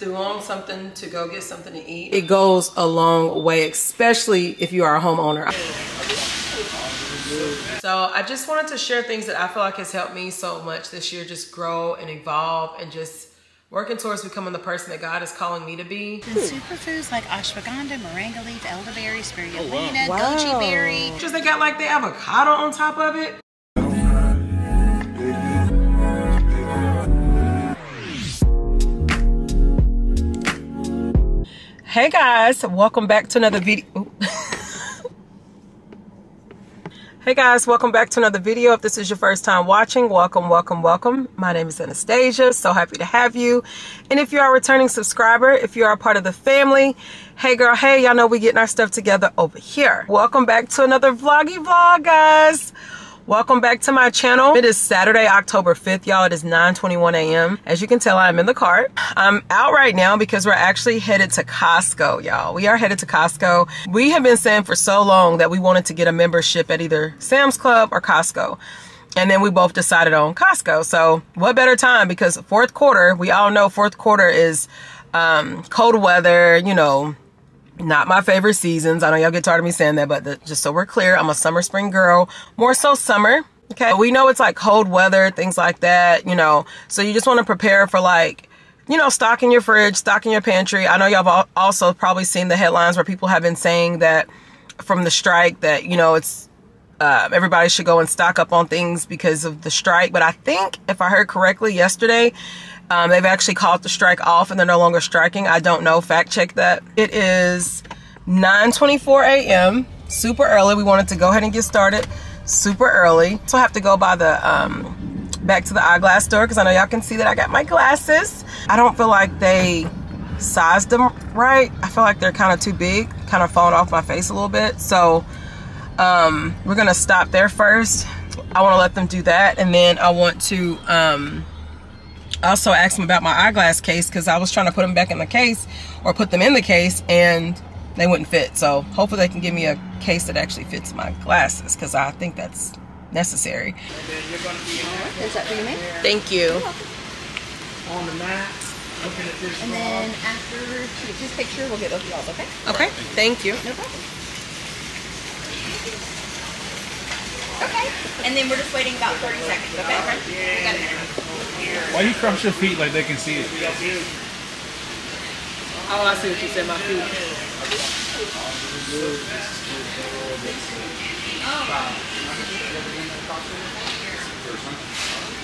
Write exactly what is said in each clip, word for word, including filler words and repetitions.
threw on something to go get something to eat. It goes a long way, especially if you are a homeowner. So I just wanted to share things that I feel like has helped me so much this year, just grow and evolve and just working towards becoming the person that God is calling me to be. And superfoods like ashwagandha, moringa leaf, elderberry, spirulina, oh, wow. goji berry. Just they got like the avocado on top of it. Hey guys, welcome back to another video. Hey guys, welcome back to another video. If this is your first time watching, welcome, welcome, welcome. My name is Anastasia, so happy to have you. And if you are a returning subscriber, if you are a part of the family, hey girl, hey, y'all know we getting our stuff together over here. Welcome back to another vloggy vlog, guys. Welcome back to my channel. It is Saturday, October fifth, y'all. It is nine twenty-one a m As you can tell, I'm in the car. I'm out right now because we're actually headed to Costco, y'all. We are headed to Costco. We have been saying for so long that we wanted to get a membership at either Sam's Club or Costco. And then we both decided on Costco. So what better time, because fourth quarter, we all know fourth quarter is um, cold weather, you know, not my favorite seasons. I know y'all get tired of me saying that, but the, just so we're clear, I'm a summer spring girl, more so summer. Okay, we know it's like cold weather, things like that, you know, so you just want to prepare for, like, you know, stocking your fridge, stocking your pantry. I know y'all have also probably seen the headlines where people have been saying that from the strike that, you know, it's Uh, everybody should go and stock up on things because of the strike. But I think, if I heard correctly yesterday, um, they've actually called the strike off and they're no longer striking. I don't know. Fact check that. It is nine twenty-four a m Super early. We wanted to go ahead and get started super early. So I have to go by the um, back to the eyeglass store because I know y'all can see that I got my glasses. I don't feel like they sized them right. I feel like they're kind of too big, kind of falling off my face a little bit. So Um, we're gonna stop there first. I want to let them do that, and then I want to um, also ask them about my eyeglass case, because I was trying to put them back in the case or put them in the case and they wouldn't fit. So hopefully they can give me a case that actually fits my glasses, because I think that's necessary. Is that for me? Thank you. On the mat, looking at this. And then after this picture, we'll get those y'all. Okay. Okay. Thank you. No problem. Okay, and then we're just waiting about thirty seconds, okay? We got it. Why you cross your feet like they can see it? Oh, I see what you said, my feet. Oh.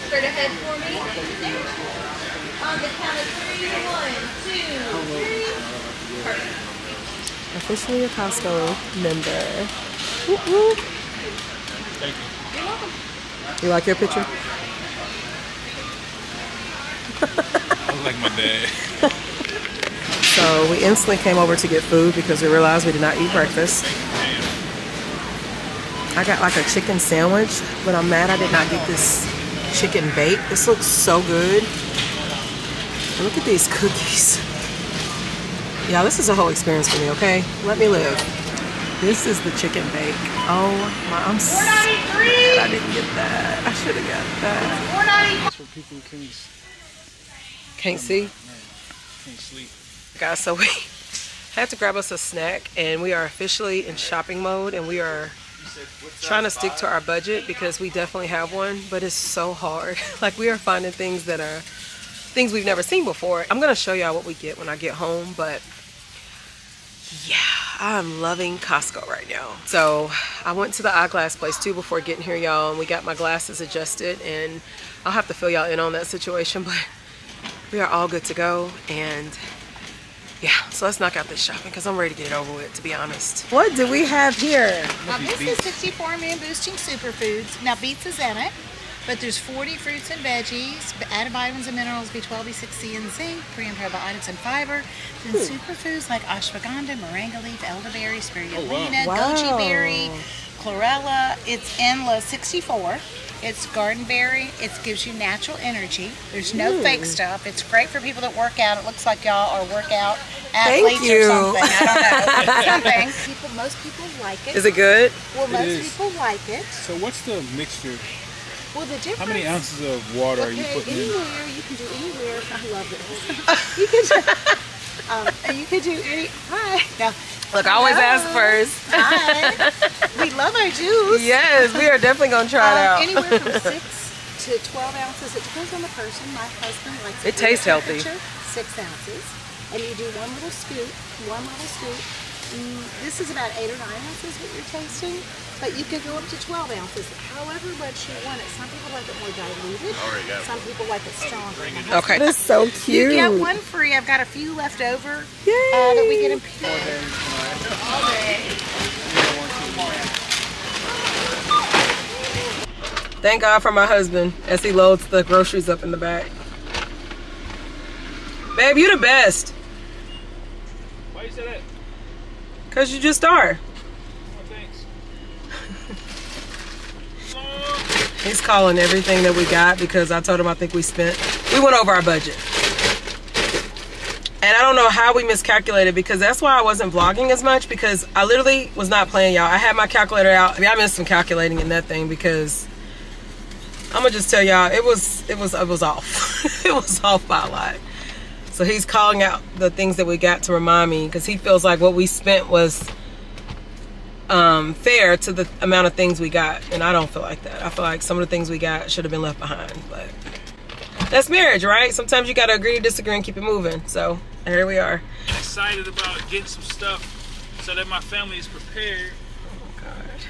Start ahead for me. On the count of three, one, two, three. Perfect. Officially a Costco member. Whoop, whoop. Thank you. You're welcome. You like your picture? I was like my dad. So we instantly came over to get food because we realized we did not eat breakfast. I got like a chicken sandwich, but I'm mad I did not get this chicken bake. This looks so good. Look at these cookies. Yeah, this is a whole experience for me, okay? Let me live. This is the chicken bake. Oh my, I'm so glad I didn't get that. I should have got that. That's for people who can, can't see. Can't sleep. Guys, so we had to grab us a snack, and we are officially in shopping mode, and we are trying to stick to our budget because we definitely have one, but it's so hard. Like, we are finding things that are things we've never seen before. I'm going to show y'all what we get when I get home, but yeah, I'm loving Costco right now. So I went to the eyeglass place too before getting here, y'all, and we got my glasses adjusted, and I'll have to fill y'all in on that situation, but we are all good to go. And yeah, so let's knock out this shopping because I'm ready to get it over with, to be honest. What do we have here? Now, this is sixty-four million boosting superfoods. Now, beets is in it, but there's forty fruits and veggies, added vitamins and minerals, B twelve, B six, C, and zinc, pre and probiotics and fiber. Then superfoods like ashwagandha, moringa leaf, elderberry, spirulina, oh, wow. goji berry, chlorella. It's endless. sixty-four. It's garden berry. It gives you natural energy. There's no mm. fake stuff. It's great for people that work out. It looks like y'all are workout athletes or something. I don't know. something. People, most people like it. Is it good? Well, it most is. people like it. So what's the mixture? Well, the difference. How many ounces of water okay, are you putting anywhere, in? Anywhere you can do anywhere. I love this. You can do. Um, and you can do any. Hi. Now, look, I always hello. ask first. Hi. We love our juice. Yes, we are definitely gonna try it um, out. Anywhere from six to twelve ounces. It depends on the person. My husband likes it. It tastes healthy. Six ounces, and you do one little scoop. One little scoop. This is about eight or nine ounces what you're tasting, but you could go up to twelve ounces, however much you want it. Some people like it more diluted. Some people like it stronger. Okay, that's so cute. You get one free. I've got a few left over. Yay! Uh, that we get in pure. All day. Thank God for my husband as he loads the groceries up in the back. Babe, you the best. Why you say that? Cause you just are. Oh, thanks. He's calling everything that we got because I told him I think we spent, we went over our budget. And I don't know how we miscalculated, because that's why I wasn't vlogging as much, because I literally was not playing, y'all. I had my calculator out. I mean, I missed some calculating in that thing, because I'm gonna just tell y'all, it was, it was, it was off. It was off by a lot. So he's calling out the things that we got to remind me, because he feels like what we spent was um, fair to the amount of things we got. And I don't feel like that. I feel like some of the things we got should have been left behind. But that's marriage, right? Sometimes you got to agree to disagree and keep it moving. So here we are. I'm excited about getting some stuff so that my family is prepared. Oh, God.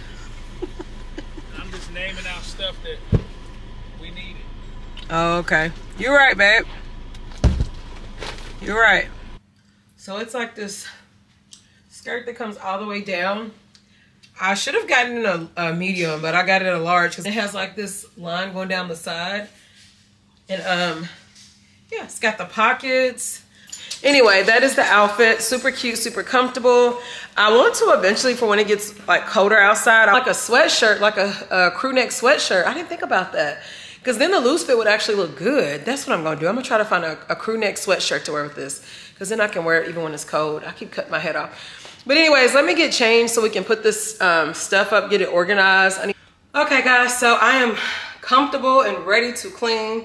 I'm just naming out stuff that we needed. Oh, okay. You're right, babe. You're right. So it's like this skirt that comes all the way down. I should have gotten a, a medium, but I got it in a large because it has like this line going down the side. And um, yeah, it's got the pockets. Anyway, that is the outfit. Super cute, super comfortable. I want to eventually, for when it gets like colder outside, like a sweatshirt, like a, a crew neck sweatshirt. I didn't think about that. Because then the loose fit would actually look good. That's what I'm going to do. I'm going to try to find a, a crew neck sweatshirt to wear with this. Because then I can wear it even when it's cold. I keep cutting my head off. But anyways, let me get changed so we can put this um, stuff up, get it organized. I need okay, guys, so I am comfortable and ready to clean.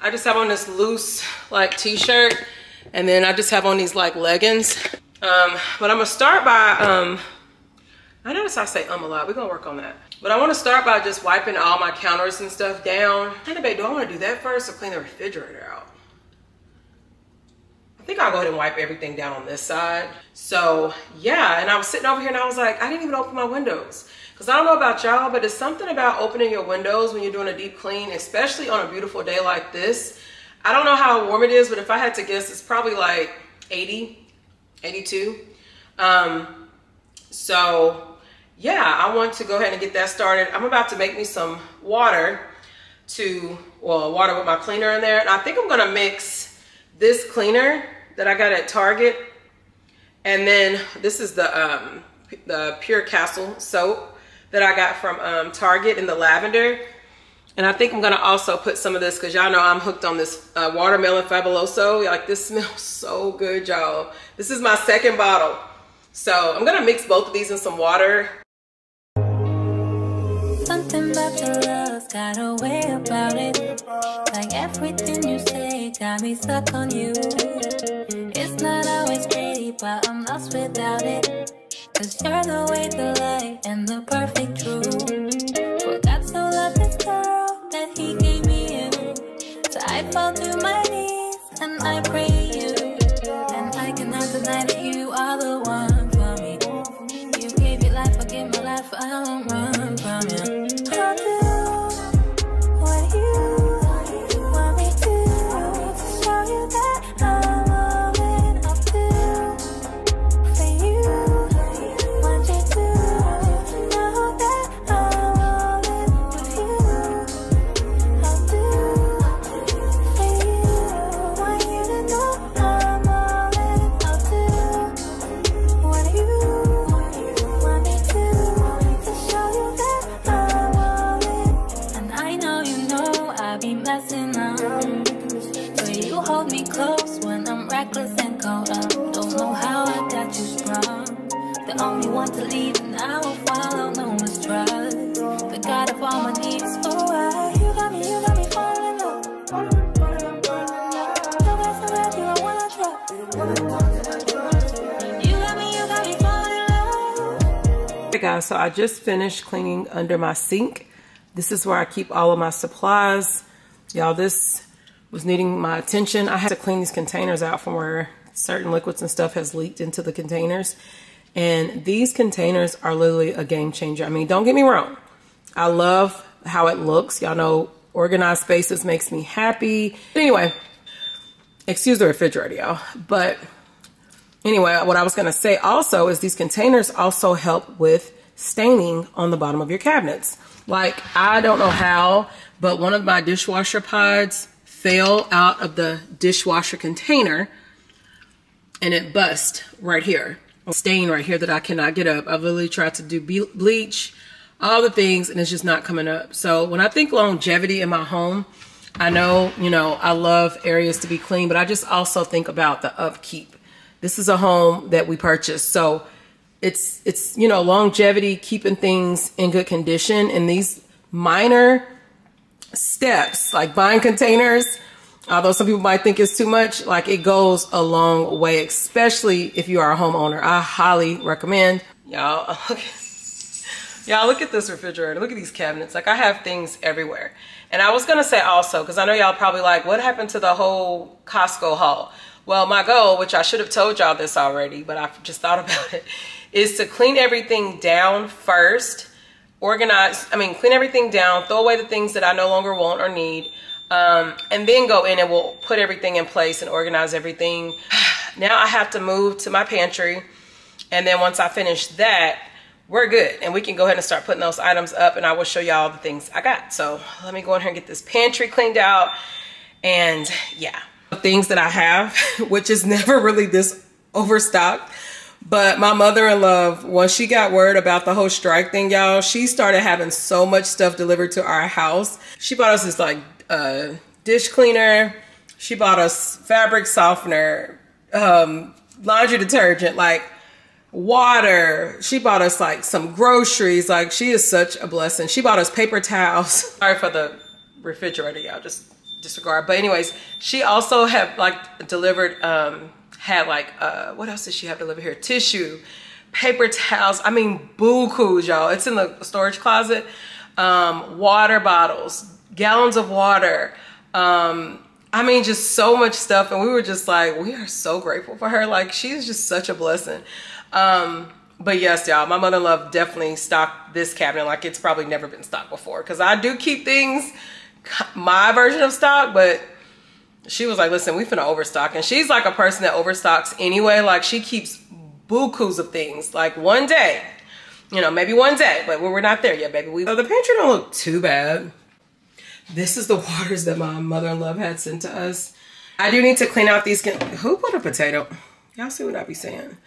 I just have on this loose, like, t-shirt. And then I just have on these, like, leggings. Um, but I'm going to start by... Um, I notice I say um a lot. We're gonna work on that. But I wanna start by just wiping all my counters and stuff down. Kind of, babe, do I wanna do that first or clean the refrigerator out? I think I'll go ahead and wipe everything down on this side. So yeah, and I was sitting over here and I was like, I didn't even open my windows. Cause I don't know about y'all, but it's something about opening your windows when you're doing a deep clean, especially on a beautiful day like this. I don't know how warm it is, but if I had to guess, it's probably like eighty, eighty-two. Um, so, yeah, I want to go ahead and get that started. I'm about to make me some water to, well, water with my cleaner in there. And I think I'm gonna mix this cleaner that I got at Target. And then this is the, um, the Pure Castle soap that I got from um, Target in the lavender. And I think I'm gonna also put some of this, cause y'all know I'm hooked on this uh, watermelon Fabuloso. Like, this smells so good, y'all. This is my second bottle. So I'm gonna mix both of these in some water. Something about your love's got a way about it. Like everything you say got me stuck on you. It's not always pretty, but I'm lost without it. Cause you're the way, the light, and the perfect truth. For God so loved this girl that he gave me you. So I fall to my knees and I pray you. And I cannot deny that you are the one for me. You gave me life, I gave my life, I don't run from you. I will follow no one's trust. The God of all my needs, oh, I Okay guys, so I just finished cleaning under my sink. This is where I keep all of my supplies. Y'all, this was needing my attention. I had to clean these containers out from where certain liquids and stuff has leaked into the containers. And these containers are literally a game changer. I mean, don't get me wrong. I love how it looks. Y'all know organized spaces makes me happy. But anyway, excuse the refrigerator, y'all. But anyway, what I was going to say also is these containers also help with staining on the bottom of your cabinets. Like, I don't know how, but one of my dishwasher pods fell out of the dishwasher container and it bust right here. Stain right here that I cannot get up. I've literally tried to do bleach, all the things, and it's just not coming up. So when I think longevity in my home, I know, you know, I love areas to be clean, but I just also think about the upkeep. This is a home that we purchased. So it's, it's, you know, longevity, keeping things in good condition. And these minor steps, like buying containers, although some people might think it's too much, like it goes a long way, especially if you are a homeowner. I highly recommend. Y'all, look, look at this refrigerator. Look at these cabinets. Like, I have things everywhere. And I was going to say also, because I know y'all probably like, what happened to the whole Costco haul? Well, my goal, which I should have told y'all this already, but I just thought about it, is to clean everything down first, organize, I mean, clean everything down, throw away the things that I no longer want or need, um, and then go in and we'll put everything in place and organize everything. Now I have to move to my pantry, and then once I finish that, we're good. And we can go ahead and start putting those items up, and I will show y'all the things I got. So let me go in here and get this pantry cleaned out, and yeah. Things that I have, which is never really this overstocked, but my mother-in-law, once she got word about the whole strike thing, y'all, she started having so much stuff delivered to our house. She bought us this like uh, dish cleaner, she bought us fabric softener, um, laundry detergent, like water. She bought us like some groceries. Like, she is such a blessing. She bought us paper towels. Sorry for the refrigerator, y'all. Just disregard. But anyways, she also had like delivered, um, had like, uh, what else did she have delivered here? Tissue, paper towels. I mean, boo-coos, y'all. It's in the storage closet. Um, water bottles, gallons of water. Um, I mean, just so much stuff. And we were just like, we are so grateful for her. Like, she's just such a blessing. Um, But yes, y'all, my mother-in-law definitely stocked this cabinet. Like, it's probably never been stocked before. Cause I do keep things my version of stock, but she was like, listen, we finna overstock. And she's like a person that overstocks anyway. Like, she keeps boo-coos of things. Like, one day, you know, maybe one day, but we're not there yet, baby. We oh, the pantry don't look too bad. This is the waters that my mother-in-law had sent to us. I do need to clean out these, who put a potato? Y'all see what I be saying?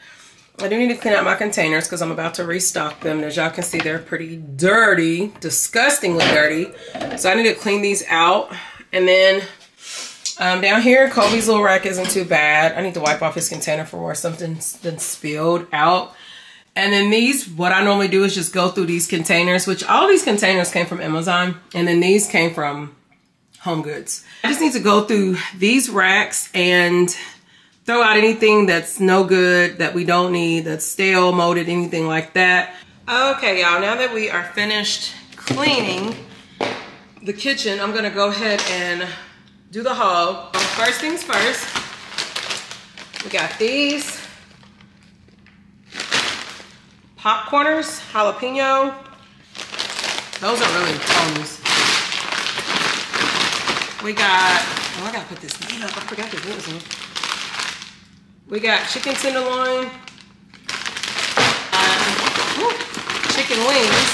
I do need to clean out my containers because I'm about to restock them. And as y'all can see, they're pretty dirty, disgustingly dirty. So I need to clean these out. And then um, down here, Kobe's little rack isn't too bad. I need to wipe off his container for where something's been spilled out. And then these, what I normally do is just go through these containers, which all these containers came from Amazon. And then these came from Home Goods. I just need to go through these racks and throw out anything that's no good, that we don't need, that's stale, molded, anything like that. Okay, y'all, now that we are finished cleaning the kitchen, I'm gonna go ahead and do the haul. First things first, we got these Popcorners, jalapeno. Those are really cones. We got, oh, I gotta put this name up. I forgot to do this one. We got chicken tenderloin, uh, whoop, chicken wings.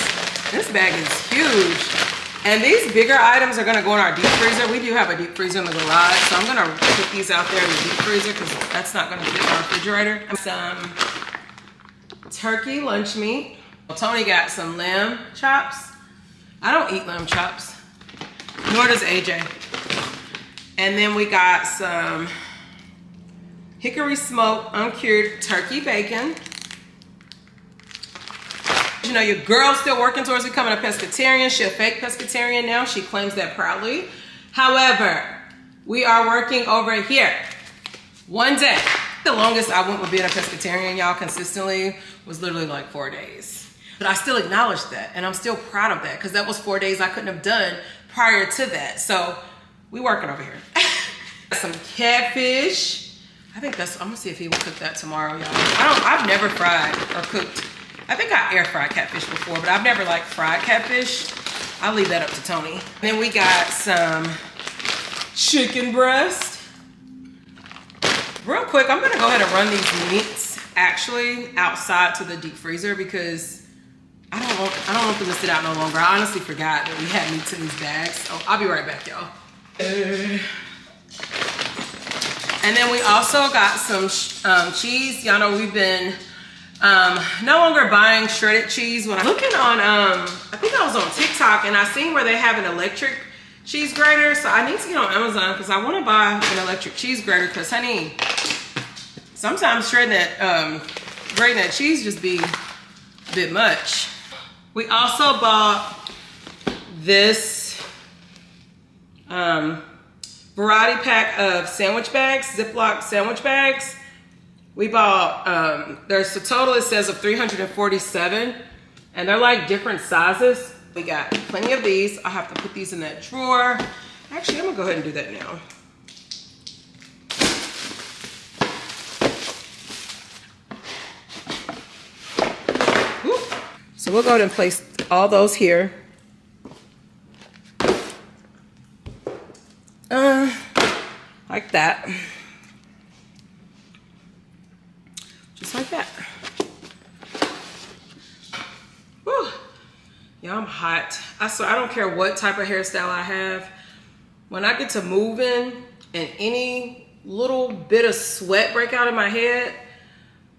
This bag is huge. And these bigger items are gonna go in our deep freezer. We do have a deep freezer in the garage, so I'm gonna put these out there in the deep freezer because that's not gonna fit in our refrigerator. Some turkey lunch meat. Well, Tony got some lamb chops. I don't eat lamb chops, nor does A J. And then we got some hickory smoked, uncured turkey bacon. You know, your girl's still working towards becoming a pescatarian. She's a fake pescatarian now. She claims that proudly. However, we are working over here. One day. The longest I went with being a pescatarian, y'all, consistently was literally like four days. But I still acknowledge that, and I'm still proud of that, because that was four days I couldn't have done prior to that. So we working over here. Some catfish. I think that's, I'm gonna see if he will cook that tomorrow, y'all. I don't, I've never fried or cooked. I think I air fried catfish before, but I've never like fried catfish. I'll leave that up to Tony. And then we got some chicken breast. Real quick, I'm gonna go ahead and run these meats actually outside to the deep freezer, because I don't want, I don't want them to sit out no longer. I honestly forgot that we had meats in these bags. So I'll be right back, y'all. Uh, and then we also got some um, cheese. Y'all know we've been um, no longer buying shredded cheese. When I'm looking on, um, I think I was on TikTok and I seen where they have an electric cheese grater. So I need to get on Amazon because I want to buy an electric cheese grater, because honey, sometimes shredding that, um, grating that cheese just be a bit much. We also bought this um, variety pack of sandwich bags, Ziploc sandwich bags. We bought, um, there's a total, it says, of three hundred forty-seven, and they're like different sizes. We got plenty of these. I'll have to put these in that drawer. Actually, I'm gonna go ahead and do that now. Ooh. So we'll go ahead and place all those here. Uh, like that. Just like that. Woo. Yeah, I'm hot. I so I don't care what type of hairstyle I have. When I get to moving and any little bit of sweat break out in my head,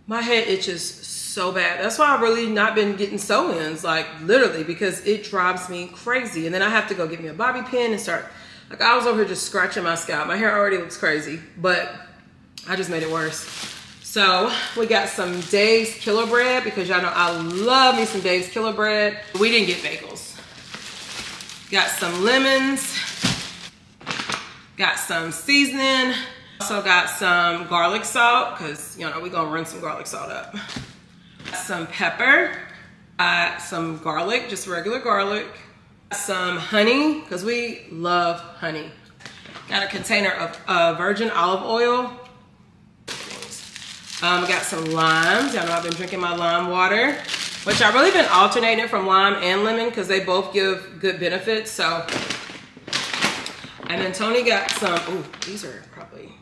my head itches so bad. That's why I've really not been getting sew-ins, like literally, because it drives me crazy. And then I have to go get me a bobby pin and start. Like, I was over here just scratching my scalp. My hair already looks crazy, but I just made it worse. So we got some Dave's Killer Bread, because y'all know I love me some Dave's Killer Bread. We didn't get bagels. Got some lemons. Got some seasoning. Also got some garlic salt, because, you know, we're gonna run some garlic salt up. Some pepper. Uh, some garlic, just regular garlic. Some honey, because we love honey. Got a container of uh, virgin olive oil. Um, got some limes. Y'all know I've been drinking my lime water, which I've really been alternating from lime and lemon, because they both give good benefits. So, and then Tony got some, oh, these are probably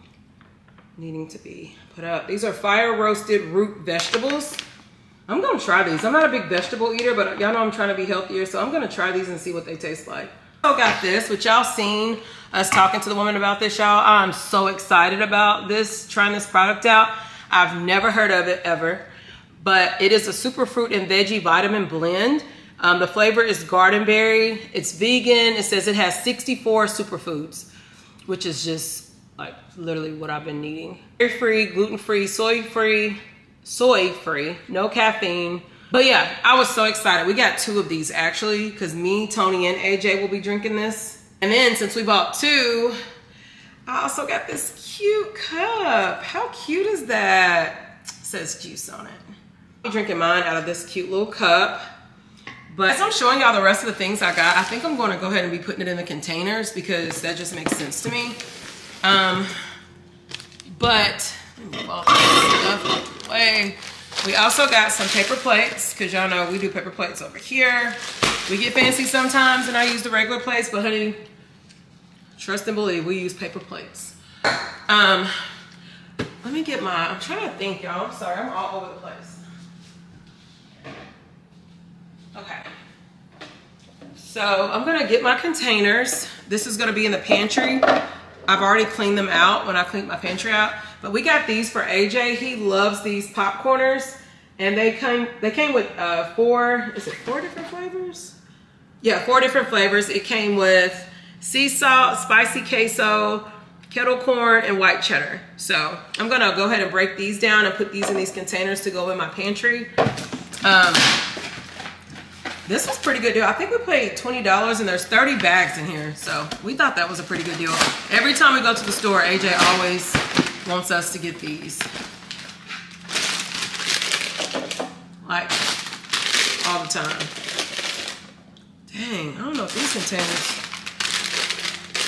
needing to be put up. These are fire roasted root vegetables. I'm gonna try these. I'm not a big vegetable eater, but y'all know I'm trying to be healthier, so I'm gonna try these and see what they taste like. I got this, which y'all seen us talking to the woman about this, y'all. I'm so excited about this, trying this product out. I've never heard of it ever, but it is a superfruit and veggie vitamin blend. Um, the flavor is garden berry. It's vegan. It says it has sixty-four superfoods, which is just like literally what I've been needing. Dairy-free, gluten-free, soy-free. Soy free, no caffeine. But yeah, I was so excited. We got two of these actually, because me, Tony, and A J will be drinking this. And then since we bought two, I also got this cute cup. How cute is that? It says juice on it. I'm drinking mine out of this cute little cup. But as I'm showing y'all the rest of the things I got, I think I'm gonna go ahead and be putting it in the containers, because that just makes sense to me. Um, but let me move all this stuff. We also got some paper plates, because y'all know we do paper plates over here. We get fancy sometimes and I use the regular plates, but honey, trust and believe, we use paper plates. Um, let me get my, I'm trying to think, y'all. I'm sorry, I'm all over the place. Okay. So I'm gonna get my containers. This is gonna be in the pantry. I've already cleaned them out when I cleaned my pantry out. But we got these for A J. He loves these Popcorners. And they came they came with uh, four, is it four different flavors? Yeah, four different flavors. It came with sea salt, spicy queso, kettle corn, and white cheddar. So I'm gonna go ahead and break these down and put these in these containers to go in my pantry. Um, this was pretty good deal. I think we paid twenty dollars and there's thirty bags in here. So we thought that was a pretty good deal. Every time we go to the store, A J always wants us to get these. Like, all the time. Dang, I don't know if these containers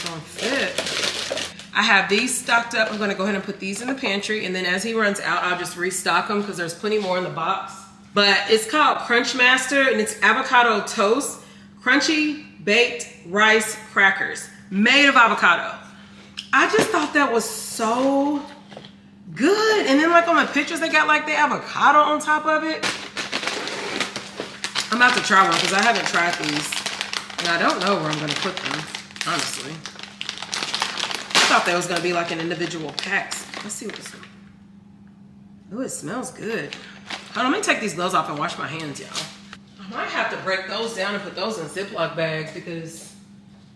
don't fit. I have these stocked up. I'm gonna go ahead and put these in the pantry, and then as he runs out, I'll just restock them because there's plenty more in the box. But it's called Crunchmaster, and it's avocado toast, crunchy baked rice crackers made of avocado. I just thought that was so good. And then like on the pictures, they got like the avocado on top of it. I'm about to try one because I haven't tried these. And I don't know where I'm gonna put them, honestly. I thought that was gonna be like an individual pack. Let's see what this is. Ooh, it smells good. Hold on, let me take these gloves off and wash my hands, y'all. I might have to break those down and put those in Ziploc bags because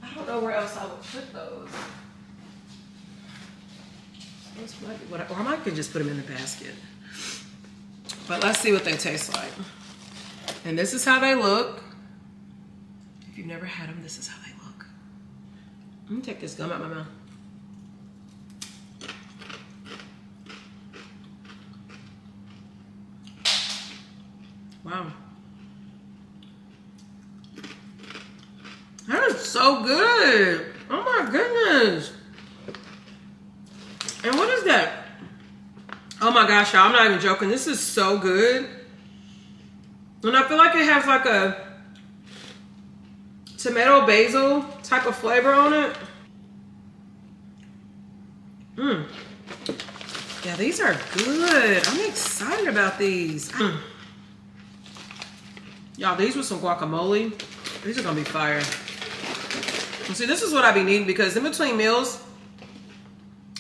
I don't know where else I would put those. Or I might could just put them in the basket. But let's see what they taste like. And this is how they look. If you've never had them, this is how they look. I'm gonna take this gum out of my mouth. Wow. That is so good. Oh my goodness. And what is that? Oh my gosh, y'all, I'm not even joking. This is so good. And I feel like it has like a tomato basil type of flavor on it. Mmm. Yeah, these are good. I'm excited about these. Mm. Y'all, these with some guacamole. These are gonna be fire. And see, this is what I be needing because in between meals,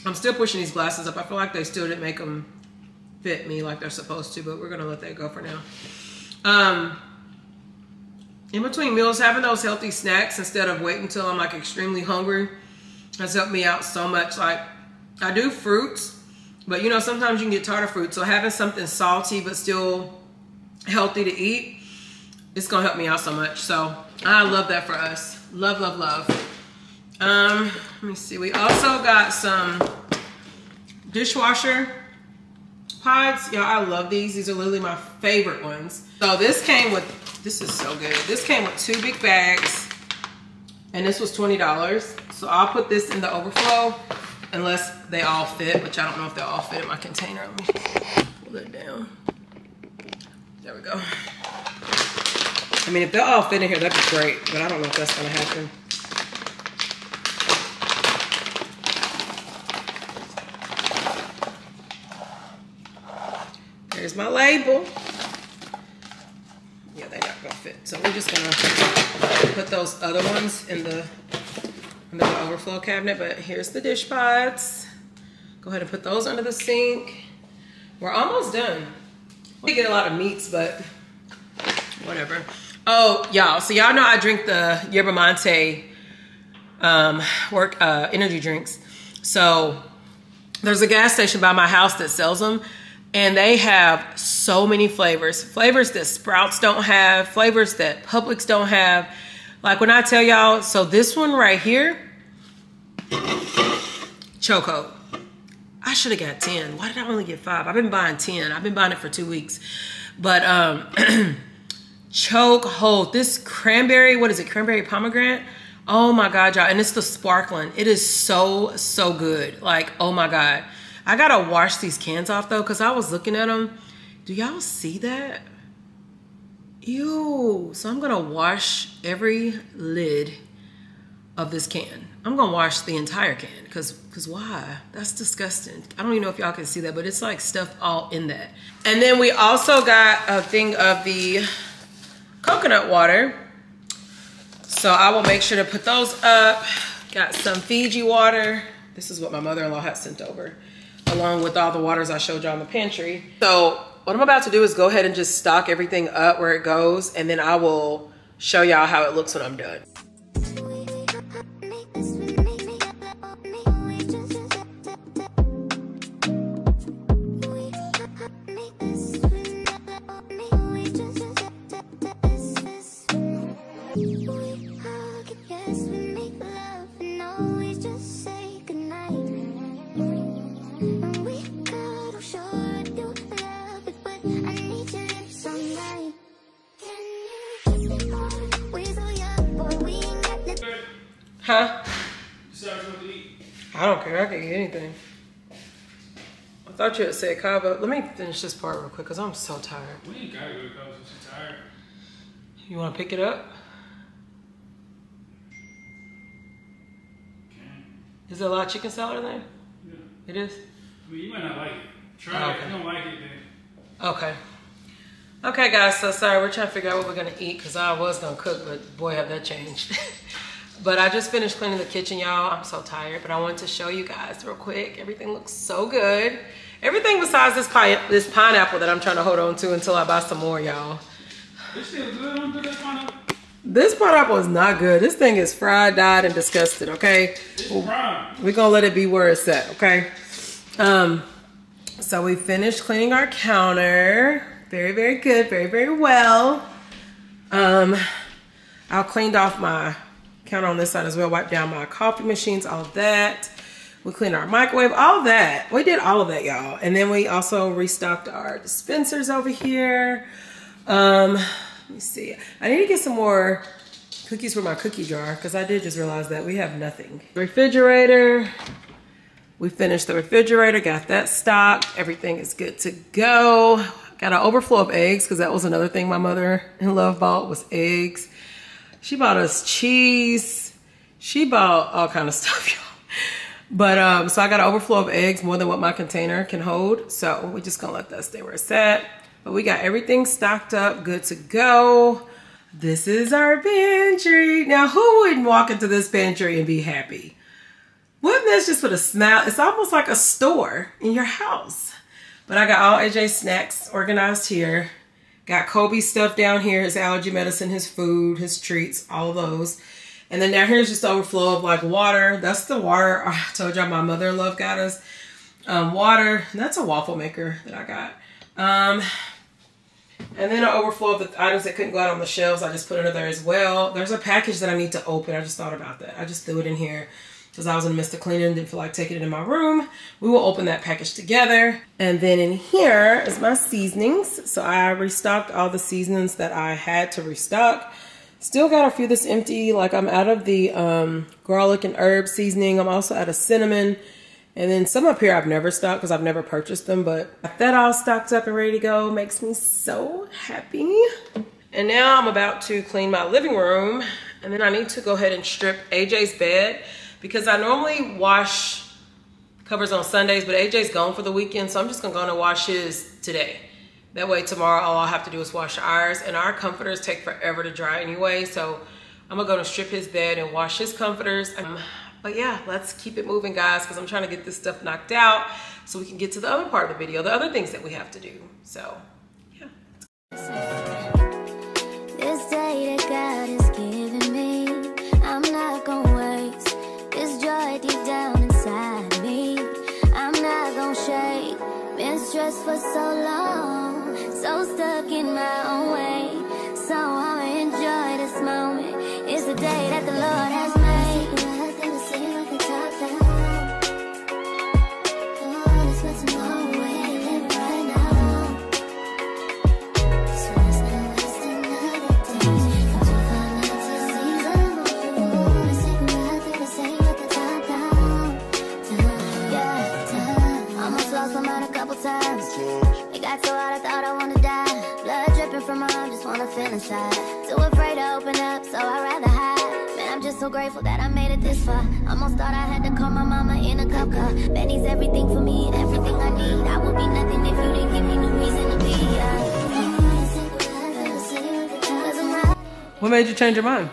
I'm still pushing these glasses up. I feel like they still didn't make them fit me like they're supposed to, but we're gonna let that go for now. Um, in between meals, having those healthy snacks instead of waiting until I'm like extremely hungry has helped me out so much. Like I do fruits, but you know, sometimes you can get tartar fruit. So having something salty, but still healthy to eat, it's gonna help me out so much. So I love that for us. Love, love, love. Um, let me see. We also got some dishwasher pods. Y'all, I love these. These are literally my favorite ones. So this came with, this is so good. This came with two big bags and this was twenty dollars. So I'll put this in the overflow unless they all fit, which I don't know if they'll all fit in my container. Let me pull it down. There we go. I mean, if they'll all fit in here, that'd be great, but I don't know if that's gonna happen. Here's my label. Yeah, they're not gonna fit. So we're just gonna put those other ones in the, in the overflow cabinet, but here's the dish pods. Go ahead and put those under the sink. We're almost done. We get a lot of meats, but whatever. Oh, y'all, so y'all know I drink the Yerba Mate um, work uh, energy drinks. So there's a gas station by my house that sells them. And they have so many flavors, flavors that Sprouts don't have, flavors that Publix don't have. Like when I tell y'all, so this one right here, choco. I should have got ten. Why did I only get five? I've been buying ten. I've been buying it for two weeks. But um, choke hold, this cranberry, what is it? Cranberry pomegranate? Oh my God, y'all. And it's the sparkling. It is so, so good. Like, oh my God. I gotta wash these cans off though, cause I was looking at them. Do y'all see that? Ew. So I'm gonna wash every lid of this can. I'm gonna wash the entire can, cause, cause why? That's disgusting. I don't even know if y'all can see that, but it's like stuff all in that. And then we also got a thing of the coconut water. So I will make sure to put those up. Got some Fiji water. This is what my mother-in-law had sent over, along with all the waters I showed y'all in the pantry. So what I'm about to do is go ahead and just stock everything up where it goes, and then I will show y'all how it looks when I'm done. Sure do love it, but I need your lips all night. Huh? Besides what to eat. I don't care. I can eat anything. I thought you had said Cabo. Let me finish this part real quick because I'm so tired. We ain't gotta go to Cabo. I'm so tired. You want to pick it up? Okay. Is there a lot of chicken salad in there? Yeah. It is? I mean, you might not like it. Try oh, okay. it. If you don't like it, then. Okay. Okay, guys. So, sorry. We're trying to figure out what we're going to eat because I was going to cook, but boy, have that changed. But I just finished cleaning the kitchen, y'all. I'm so tired, but I wanted to show you guys real quick. Everything looks so good. Everything besides this pine this pineapple that I'm trying to hold on to until I buy some more, y'all. This still good on this pineapple? This pineapple is not good. This thing is fried, dyed, and disgusted, okay? It's prime. We're going to let it be where it's at, okay? Um, so we finished cleaning our counter. Very, very good. Very, very well. Um, I cleaned off my... counter on this side as well, wipe down my coffee machines, all of that. We cleaned our microwave, all that. We did all of that, y'all. And then we also restocked our dispensers over here. Um, let me see. I need to get some more cookies for my cookie jar because I did just realize that we have nothing. Refrigerator. We finished the refrigerator, got that stocked. Everything is good to go. Got an overflow of eggs because that was another thing my mother-in-law bought was eggs. She bought us cheese. She bought all kind of stuff, y'all. But, um, so I got an overflow of eggs, more than what my container can hold. So we're just gonna let that stay where it's at. But we got everything stocked up, good to go. This is our pantry. Now, who wouldn't walk into this pantry and be happy? Wouldn't this just put a smile? It's almost like a store in your house. But I got all A J's snacks organized here. Got Kobe's stuff down here, his allergy medicine, his food, his treats, all of those. And then down here is just the overflow of like water. That's the water I told y'all my mother-in-law got us. Um, water, that's a waffle maker that I got. Um, and then an overflow of the items that couldn't go out on the shelves, I just put under there as well. There's a package that I need to open. I just thought about that. I just threw it in here because I was in the midst of cleaning and didn't feel like taking it in my room. We will open that package together. And then in here is my seasonings. So I restocked all the seasonings that I had to restock. Still got a few that's empty. Like I'm out of the um, garlic and herb seasoning. I'm also out of cinnamon. And then some up here I've never stocked because I've never purchased them. But that all stocked up and ready to go. Makes me so happy. And now I'm about to clean my living room. And then I need to go ahead and strip A J's bed. Because I normally wash covers on Sundays, but A J's gone for the weekend, so I'm just gonna go on and wash his today. That way tomorrow all I'll have to do is wash ours, and our comforters take forever to dry anyway, so I'm gonna go to strip his bed and wash his comforters. Um, but yeah, let's keep it moving, guys, because I'm trying to get this stuff knocked out so we can get to the other part of the video, the other things that we have to do, so yeah. This day that God has given me, I'm not gonna waste. Joy deep down inside me, I'm not gonna shake. Been stressed for so long, so stuck in my own way. So I'ma enjoy this moment. It's the day that the Lord has made. Too afraid to open up, so I'd rather hide. Man, I'm just so grateful that I made it this far. Almost thought I had to call my mama in a cup car. Benny's everything for me and everything I need. I would be nothing if you didn't give me no reason to be. Yeah. What made you change your mind?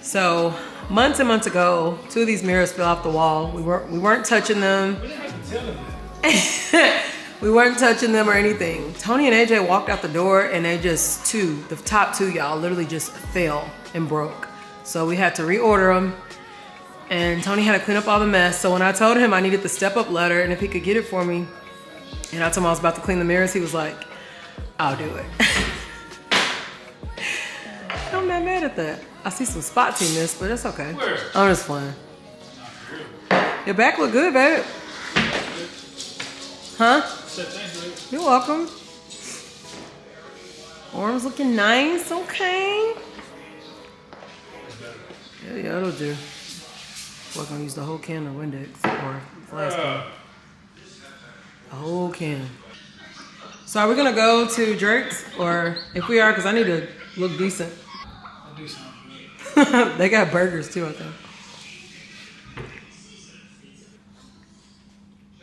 So, months and months ago, two of these mirrors fell off the wall. We weren't, we weren't touching them. We weren't touching them or anything. Tony and A J walked out the door and they just two, the top two, y'all, literally just fell and broke. So we had to reorder them and Tony had to clean up all the mess. So when I told him I needed the step up ladder and if he could get it for me, and I told him I was about to clean the mirrors, he was like, I'll do it. I'm not mad at that. I see some spots in this, but it's okay. Where? I'm just playing. Your back look good, babe. Huh? You're welcome. Arms looking nice, okay. Yeah, yeah, that'll do. Fuck, I'll use the whole can of Windex or flask. Uh. The whole can. So are we gonna go to Drake's, or if we are, cause I need to look decent. I'll do something. They got burgers too, I think.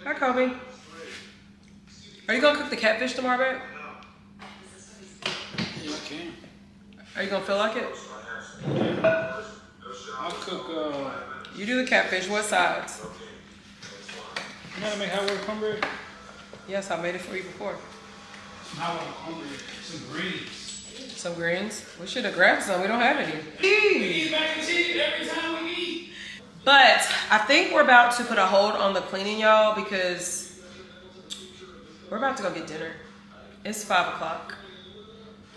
Hi, Kobe. Are you gonna cook the catfish tomorrow, babe? Yeah, I can. Are you gonna feel like it? Yeah. I'll cook. Uh, you do the catfish. What sides? You know how to make hot water cornbread? Yes, I made it for you before. Hot water cornbread. Some greens. Some greens? We should have grabbed some. We don't have any. We eat mac and cheese every time we eat. But I think we're about to put a hold on the cleaning, y'all, because we're about to go get dinner. It's five o'clock.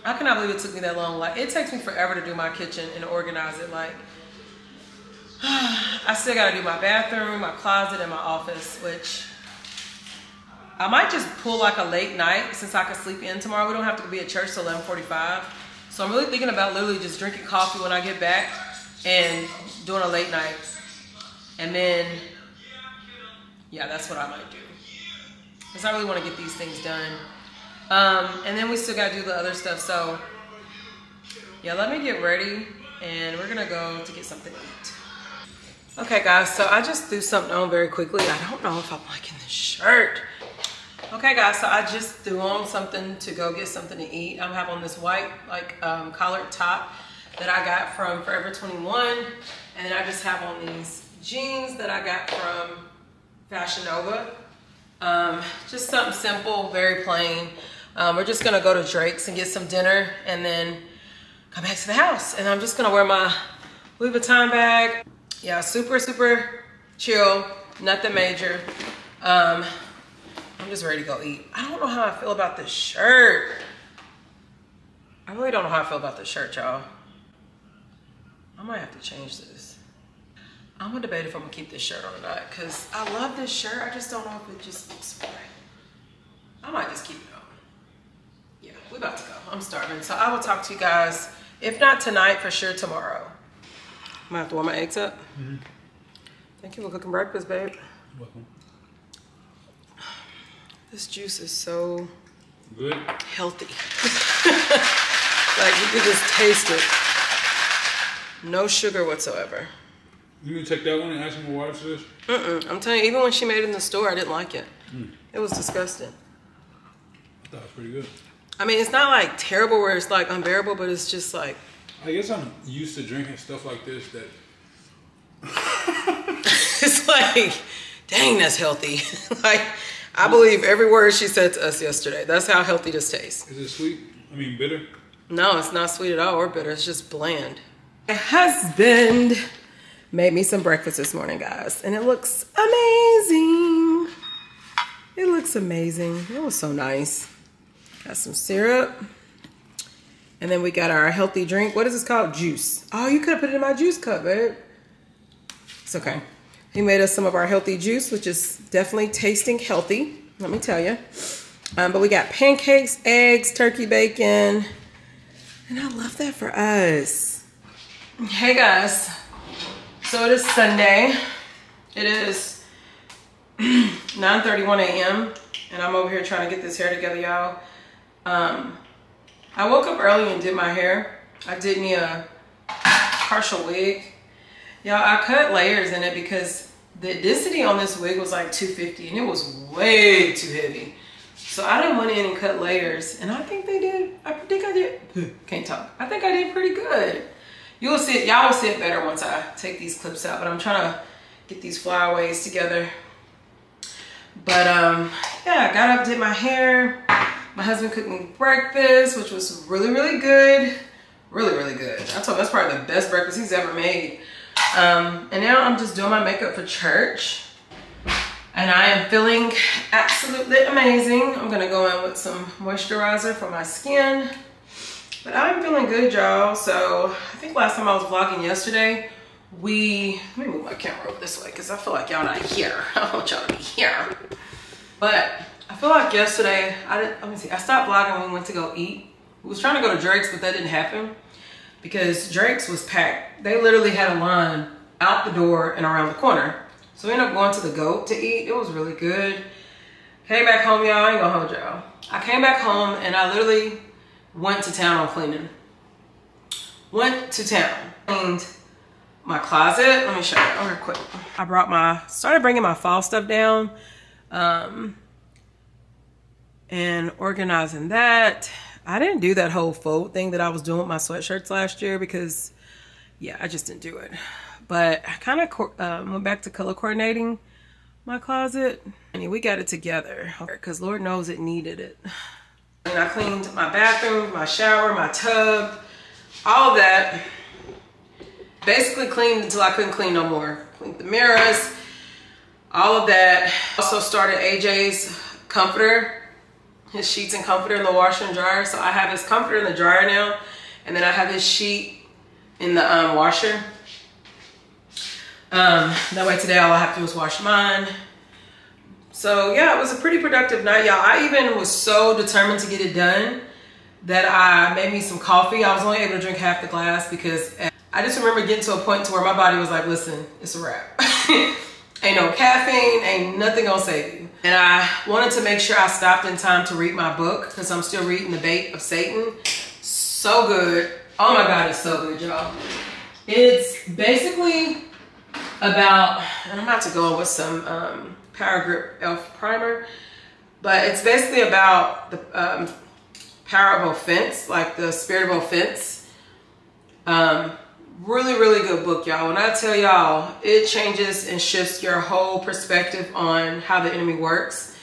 I cannot believe it took me that long. Like, it takes me forever to do my kitchen and organize it. Like, I still gotta do my bathroom, my closet, and my office, which I might just pull like a late night since I can sleep in tomorrow. We don't have to be at church till eleven forty-five. So I'm really thinking about literally just drinking coffee when I get back and doing a late night. And then, yeah, that's what I might do. Because I really want to get these things done. Um, and then we still got to do the other stuff. So, yeah, let me get ready. And we're going to go to get something to eat. Okay, guys, so I just threw something on very quickly. I don't know if I'm liking this shirt. Okay, guys, so I just threw on something to go get something to eat. I'm having on this white, like, um, collared top that I got from Forever twenty-one. And then I just have on these jeans that I got from Fashion Nova. Um, just something simple, very plain. Um, we're just gonna go to Drake's and get some dinner and then come back to the house. And I'm just gonna wear my Louis Vuitton bag. Yeah, super, super chill, nothing major. Um, I'm just ready to go eat. I don't know how I feel about this shirt. I really don't know how I feel about this shirt, y'all. I might have to change this. I'm gonna debate if I'm gonna keep this shirt on or not, because I love this shirt. I just don't know if it just looks right. I might just keep it on. Yeah, we're about to go. I'm starving. So I will talk to you guys, if not tonight, for sure tomorrow. I'm gonna have to warm my eggs up. Mm-hmm. Thank you for cooking breakfast, babe. You're welcome. This juice is so good. Healthy. Like, you can just taste it. No sugar whatsoever. You gonna take that one and add some more water to this? Mm-mm. I'm telling you, even when she made it in the store, I didn't like it. Mm. It was disgusting. I thought it was pretty good. I mean, it's not like terrible where it's like unbearable, but it's just like... I guess I'm used to drinking stuff like this that... It's like, dang, that's healthy. Like, I believe every word she said to us yesterday. That's how healthy this tastes. Is it sweet? I mean, bitter? No, it's not sweet at all or bitter. It's just bland. My husband made me some breakfast this morning, guys, and it looks amazing. It looks amazing. It was so nice. Got some syrup, and then we got our healthy drink. What is this called? Juice. Oh, you could have put it in my juice cup, babe. It's okay. He made us some of our healthy juice, which is definitely tasting healthy, let me tell you. Um, but we got pancakes, eggs, turkey bacon, and I love that for us. Hey, guys. So it is Sunday, it is nine thirty-one a m and I'm over here trying to get this hair together, y'all. Um, I woke up early and did my hair. I did me a partial wig. Y'all, I cut layers in it because the density on this wig was like two fifty and it was way too heavy. So I done went in and cut layers and I think they did, I think I did, can't talk. I think I did pretty good. You'll see it, y'all will see it better once I take these clips out, but I'm trying to get these flyaways together. But um, yeah, I got up, did my hair. My husband cooked me breakfast, which was really, really good. Really, really good. I told him that's probably the best breakfast he's ever made. Um, and now I'm just doing my makeup for church. And I am feeling absolutely amazing. I'm gonna go in with some moisturizer for my skin. But I'm feeling good, y'all. So I think last time I was vlogging yesterday, we, let me move my camera over this way because I feel like y'all not here. I want y'all to be here. But I feel like yesterday, I didn't, let me see, I stopped vlogging when we went to go eat. We was trying to go to Drake's, but that didn't happen. because Drake's was packed. They literally had a line out the door and around the corner. So we ended up going to the GOAT to eat. It was really good. Came back home, y'all. I ain't gonna hold y'all. I came back home and I literally went to town on cleaning. Went to town. Cleaned my closet. Let me show you real quick. I brought my, started bringing my fall stuff down. Um, and organizing that. I didn't do that whole fold thing that I was doing with my sweatshirts last year because, yeah, I just didn't do it. But I kind of um, went back to color coordinating my closet. I mean, we got it together because Lord knows it needed it. And I cleaned my bathroom, my shower, my tub, all of that. Basically cleaned until I couldn't clean no more. Cleaned the mirrors, all of that. Also started A J's comforter, his sheets and comforter in the washer and dryer. So I have his comforter in the dryer now, and then I have his sheet in the um, washer. Um, that way today all I have to do is wash mine. So yeah, it was a pretty productive night, y'all. I even was so determined to get it done that I made me some coffee. I was only able to drink half the glass because I just remember getting to a point to where my body was like, listen, it's a wrap. Ain't no caffeine, ain't nothing gonna save you. And I wanted to make sure I stopped in time to read my book because I'm still reading The Bait of Satan. So good. Oh my God, it's so good, y'all. It's basically about, and I'm about to go with some um, Power Grip Elf Primer, but it's basically about the um, power of offense, like the spirit of offense. Um, really, really good book, y'all. When I tell y'all, it changes and shifts your whole perspective on how the enemy works.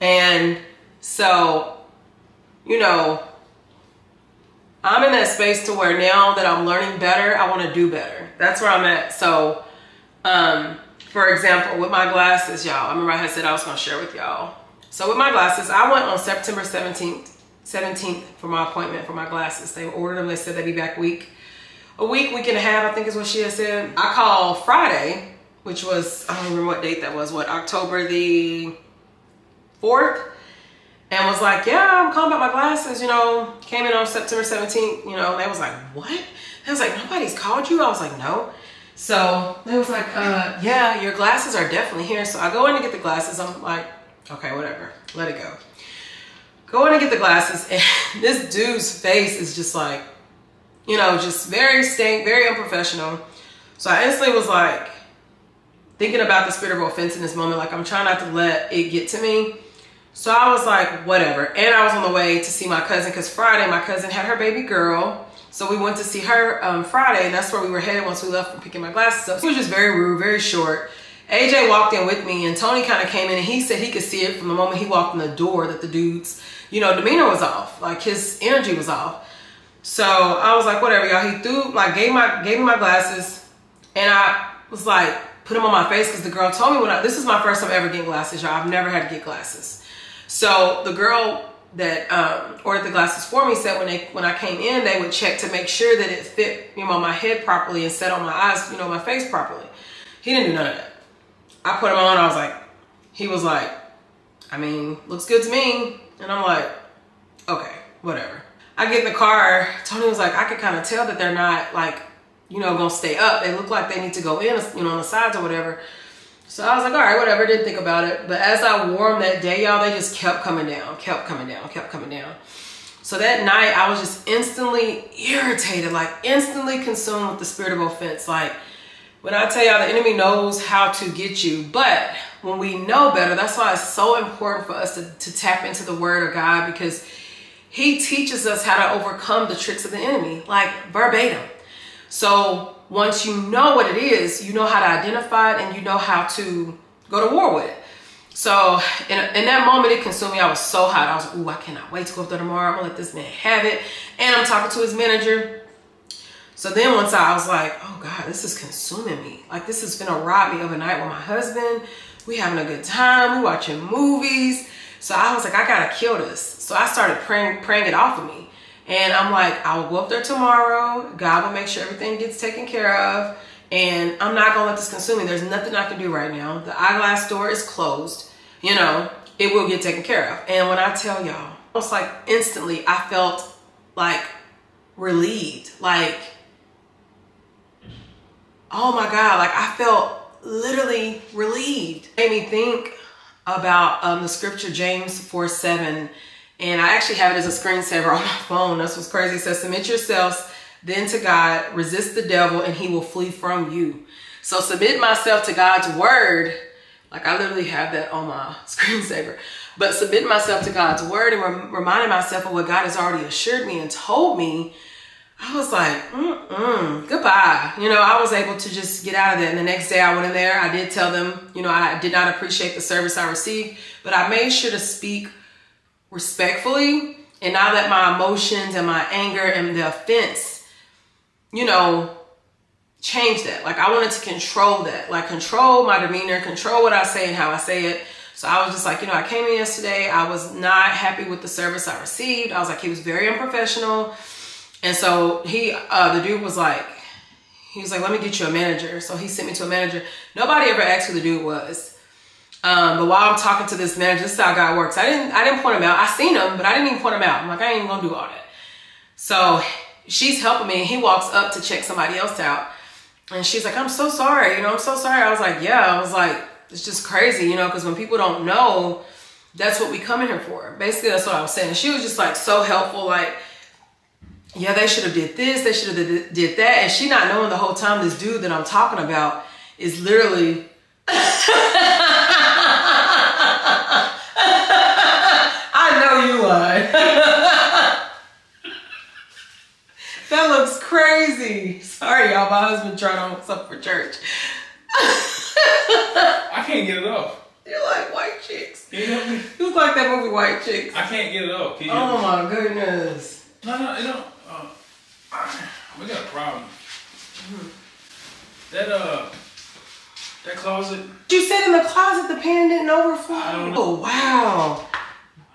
And so, you know, I'm in that space to where now that I'm learning better, I want to do better. That's where I'm at. So, um, for example, with my glasses, y'all, I remember I had said I was going to share with y'all. So with my glasses, I went on September seventeenth for my appointment for my glasses. They ordered them. They said they'd be back week, a week, week and a half, I think is what she had said. I called Friday, which was, I don't remember what date that was, what, October the fourth? And was like, yeah, I'm calling about my glasses, you know, came in on September seventeenth, you know, and they was like, what? They was like, nobody's called you? I was like, no. So they was like, uh, yeah, your glasses are definitely here. So I go in to get the glasses. I'm like, okay, whatever, let it go. Go in and get the glasses, and this dude's face is just like, you know, just very stank, very unprofessional. So I instantly was like, thinking about the spirit of offense in this moment, like I'm trying not to let it get to me. So I was like, whatever. And I was on the way to see my cousin because Friday, my cousin had her baby girl. So we went to see her um, Friday, and that's where we were headed once we left from picking my glasses up. She was just very rude, very short. A J walked in with me, and Tony kind of came in, and he said he could see it from the moment he walked in the door that the dude's, you know, demeanor was off. Like, his energy was off. So I was like, whatever, y'all. He threw, like, gave, my, gave me my glasses, and I was like, put them on my face because the girl told me when I, this is my first time ever getting glasses, y'all. I've never had to get glasses. So the girl that um, ordered the glasses for me said when they when I came in, they would check to make sure that it fit, you know, my head properly and set on my eyes, you know, my face properly. He didn't do none of that. I put him on. I was like, he was like, I mean, looks good to me. And I'm like, okay, whatever. I get in the car. Tony was like, I could kind of tell that they're not like, you know, gonna stay up. They look like they need to go in, you know, on the sides or whatever. So I was like, all right, whatever, didn't think about it. But as I wore them that day, y'all, they just kept coming down, kept coming down, kept coming down. So that night, I was just instantly irritated, like instantly consumed with the spirit of offense. Like, when I tell y'all, the enemy knows how to get you. But when we know better, that's why it's so important for us to, to tap into the word of God, because he teaches us how to overcome the tricks of the enemy, like verbatim. So once you know what it is, you know how to identify it and you know how to go to war with it. So in, in that moment, it consumed me. I was so hot. I was like, ooh, I cannot wait to go up there tomorrow. I'm gonna let this man have it. And I'm talking to his manager. So then once I was like, oh God, this is consuming me. Like, this is gonna rob me of a night with my husband. We having a good time, we watching movies. So I was like, I gotta kill this. So I started praying, praying it off of me. And I'm like, I will go up there tomorrow. God will make sure everything gets taken care of. And I'm not going to let this consume me. There's nothing I can do right now. The eyeglass store is closed. You know, it will get taken care of. And when I tell y'all, almost like instantly, I felt like relieved. Like, oh my God, like I felt literally relieved. It made me think about um, the scripture, James four seven. And I actually have it as a screensaver on my phone. That's what's crazy. It says, submit yourselves then to God, resist the devil, and he will flee from you. So submit myself to God's word. Like I literally have that on my screensaver. But submit myself to God's word and rem reminding myself of what God has already assured me and told me. I was like, mm-mm, goodbye. You know, I was able to just get out of that. And the next day I went in there, I did tell them, you know, I did not appreciate the service I received, but I made sure to speak respectfully and not let my emotions and my anger and the offense, you know, change that. Like I wanted to control that, like control my demeanor, control what I say and how I say it. So I was just like, you know, I came in yesterday. I was not happy with the service I received. I was like, he was very unprofessional. And so he, uh, the dude was like, he was like, let me get you a manager. So he sent me to a manager. Nobody ever asked who the dude was. Um, but while I'm talking to this manager, this is how God works. I didn't, I didn't point him out. I seen him, but I didn't even point him out. I'm like, I ain't even gonna do all that. So she's helping me. And he walks up to check somebody else out. And she's like, I'm so sorry. You know, I'm so sorry. I was like, yeah, I was like, it's just crazy, you know, because when people don't know, that's what we come in here for. Basically, that's what I was saying. And she was just like so helpful. Like, yeah, they should have did this. They should have did that. And she not knowing the whole time this dude that I'm talking about is literally... I know you lied. That looks crazy. Sorry, y'all. My husband tried on what's up for church. I can't get it off. You're like White Chicks. You know me? You look like that movie White Chicks. I can't get it off. Can you oh my goodness. No, no, it don't. Uh, we got a problem. That uh, that closet. You said in the closet the pan didn't overflow. I don't know. Oh wow.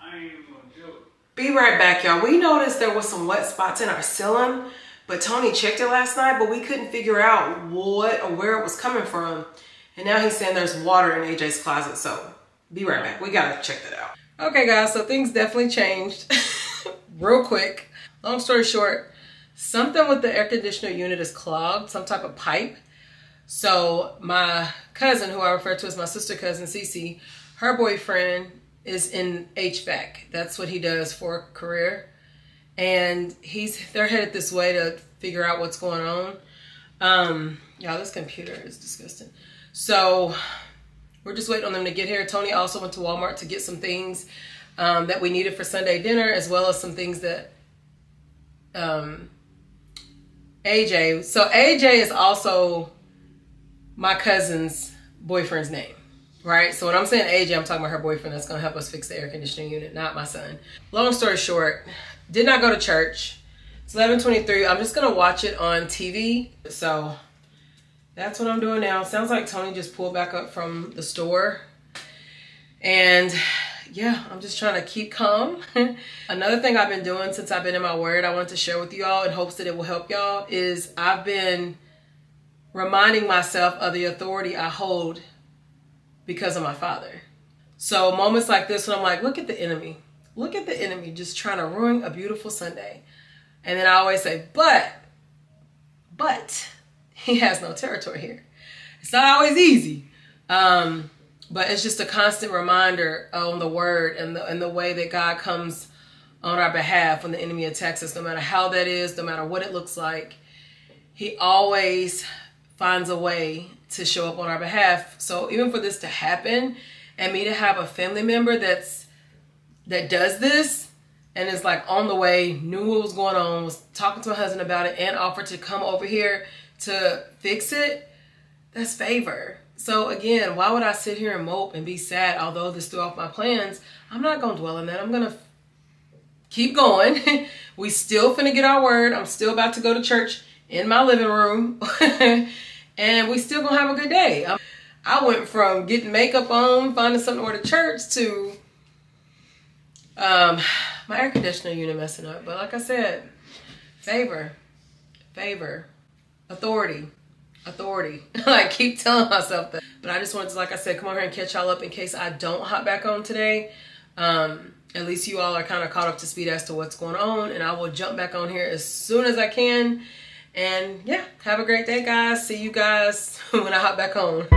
I ain't even gonna do it. Be right back, y'all. We noticed there was some wet spots in our ceiling, but Tony checked it last night, but we couldn't figure out what or where it was coming from. And now he's saying there's water in A J's closet, so be right back. We gotta check that out. Okay guys, so things definitely changed real quick. Long story short, something with the air conditioner unit is clogged, some type of pipe. So my cousin, who I refer to as my sister cousin, Cece, her boyfriend is in H V A C. That's what he does for a career. And he's, they're headed this way to figure out what's going on. Um, y'all, this computer is disgusting. So we're just waiting on them to get here. Tony also went to Walmart to get some things um, that we needed for Sunday dinner, as well as some things that um, A J. So A J is also my cousin's boyfriend's name, right? So when I'm saying A J, I'm talking about her boyfriend that's going to help us fix the air conditioning unit, not my son. Long story short, did not go to church. It's eleven twenty-three. I'm just going to watch it on T V. So... that's what I'm doing now. Sounds like Tony just pulled back up from the store. And yeah, I'm just trying to keep calm. Another thing I've been doing since I've been in my word, I wanted to share with you all in hopes that it will help y'all, is I've been reminding myself of the authority I hold because of my father. So moments like this when I'm like, look at the enemy. Look at the enemy just trying to ruin a beautiful Sunday. And then I always say, but, but... he has no territory here. It's not always easy. Um, but it's just a constant reminder on the word and the, and the way that God comes on our behalf when the enemy attacks us, no matter how that is, no matter what it looks like. He always finds a way to show up on our behalf. So even for this to happen and me to have a family member that's that does this, and is like on the way, knew what was going on, was talking to my husband about it and offered to come over here to fix it, that's favor. So again, why would I sit here and mope and be sad? Although this threw off my plans, I'm not gonna dwell on that. I'm gonna keep going. We still finna get our word. I'm still about to go to church in my living room. And we still gonna have a good day. I went from getting makeup on, finding something to wear to church, to um, my air conditioner unit messing up. But like I said, favor, favor. Authority, authority. I keep telling myself that. But I just wanted to, like I said, come over here and catch y'all up in case I don't hop back on today. Um, at least you all are kind of caught up to speed as to what's going on, and I will jump back on here as soon as I can. And yeah, have a great day, guys. See you guys when I hop back on.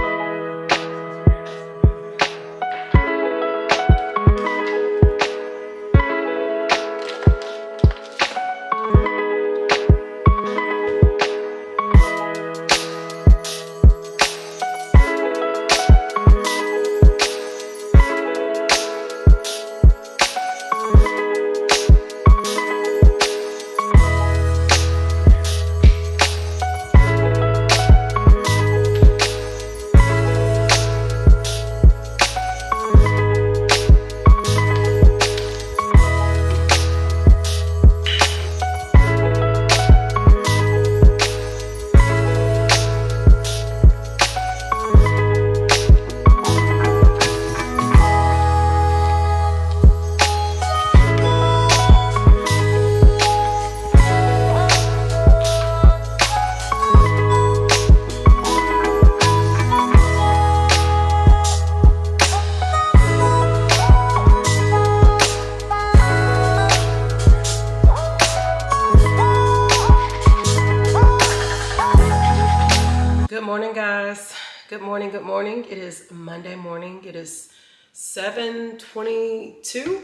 Monday morning. It is seven twenty-two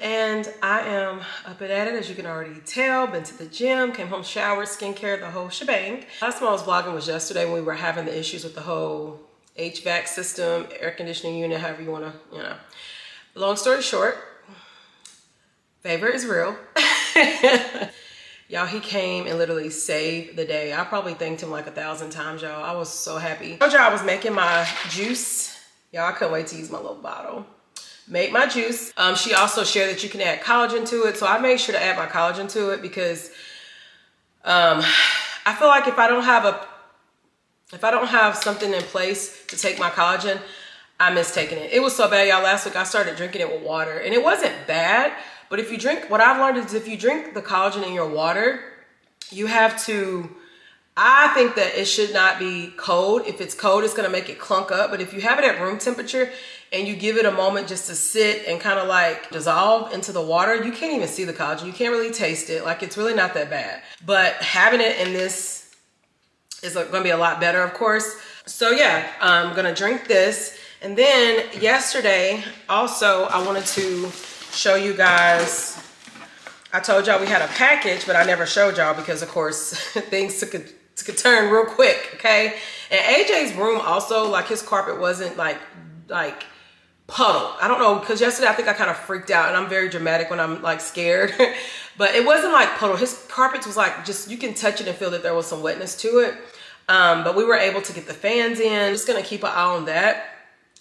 and I am up and at it, as you can already tell. Been to the gym, came home, showered, skincare, the whole shebang. Last time I was vlogging was yesterday when we were having the issues with the whole H V A C system, air conditioning unit, however you want to, you know. Long story short, favor is real. Y'all, he came and literally saved the day. I probably thanked him like a thousand times, y'all. I was so happy. I told y'all I was making my juice. Y'all, I couldn't wait to use my little bottle. Made my juice. Um, she also shared that you can add collagen to it. So I made sure to add my collagen to it because um, I feel like if I don't have a, if I don't have something in place to take my collagen, I miss taking it. It was so bad, y'all. Last week I started drinking it with water and it wasn't bad. But if you drink, what I've learned is if you drink the collagen in your water, you have to, I think that it should not be cold. If it's cold, it's gonna make it clunk up. But if you have it at room temperature and you give it a moment just to sit and kind of like dissolve into the water, you can't even see the collagen. You can't really taste it. Like, it's really not that bad. But having it in this is gonna be a lot better, of course. So yeah, I'm gonna drink this. And then yesterday also, I wanted to show you guys, I told y'all we had a package, but I never showed y'all because of course things took a, took a turn real quick, okay? And A J's room also, like, his carpet wasn't like like puddled. I don't know, because yesterday I think I kind of freaked out, and I'm very dramatic when I'm like scared, but it wasn't like puddled. His carpet was like, just, you can touch it and feel that there was some wetness to it. Um, but we were able to get the fans in. I'm just gonna keep an eye on that,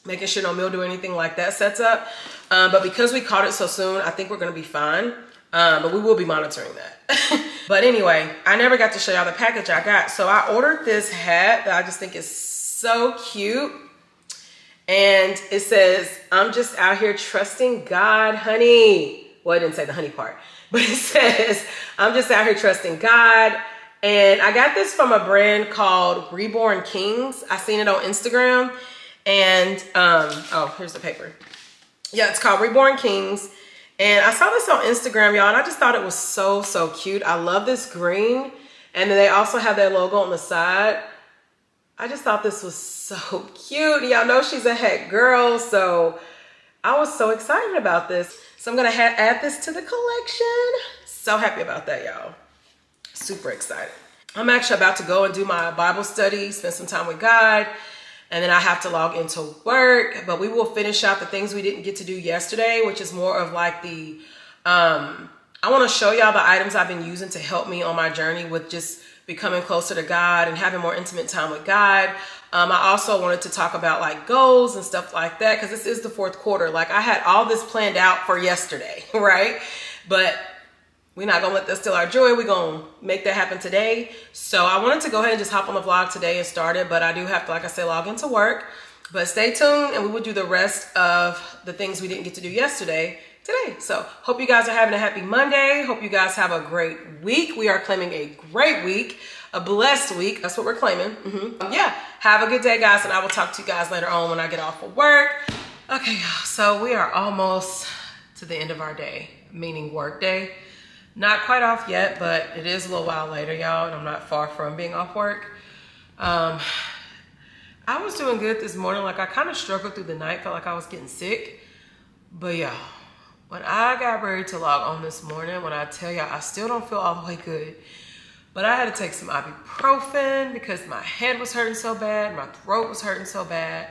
making sure no mildew or anything like that sets up. Um, but because we caught it so soon, I think we're gonna be fine. Um, but we will be monitoring that. But anyway, I never got to show y'all the package I got. So I ordered this hat that I just think is so cute. And it says, I'm just out here trusting God, honey. Well, it didn't say the honey part, but it says, I'm just out here trusting God. And I got this from a brand called Reborn Kings. I seen it on Instagram. And, um, oh, here's the paper. Yeah, it's called Reborn Kings. And I saw this on Instagram, y'all, and I just thought it was so, so cute. I love this green. And then they also have their logo on the side. I just thought this was so cute. Y'all know she's a hat girl, so I was so excited about this. So I'm gonna ha add this to the collection. So happy about that, y'all. Super excited. I'm actually about to go and do my Bible study, spend some time with God. And then I have to log into work, but we will finish out the things we didn't get to do yesterday, which is more of like the, um, I want to show y'all the items I've been using to help me on my journey with just becoming closer to God and having more intimate time with God. Um, I also wanted to talk about like goals and stuff like that, because this is the fourth quarter. Like, I had all this planned out for yesterday, right? But we're not gonna let that steal our joy. We're gonna make that happen today. So I wanted to go ahead and just hop on the vlog today and start it, but I do have to, like I said, log into work. But stay tuned and we will do the rest of the things we didn't get to do yesterday today. So hope you guys are having a happy Monday. Hope you guys have a great week. We are claiming a great week, a blessed week. That's what we're claiming. Mm-hmm. Yeah, have a good day, guys. And I will talk to you guys later on when I get off of work. Okay, so we are almost to the end of our day, meaning work day. Not quite off yet, but it is a little while later, y'all, and I'm not far from being off work. Um, I was doing good this morning. Like, I kind of struggled through the night, felt like I was getting sick. But y'all, when I got ready to log on this morning, when I tell y'all, I still don't feel all the way good. But I had to take some ibuprofen because my head was hurting so bad, my throat was hurting so bad.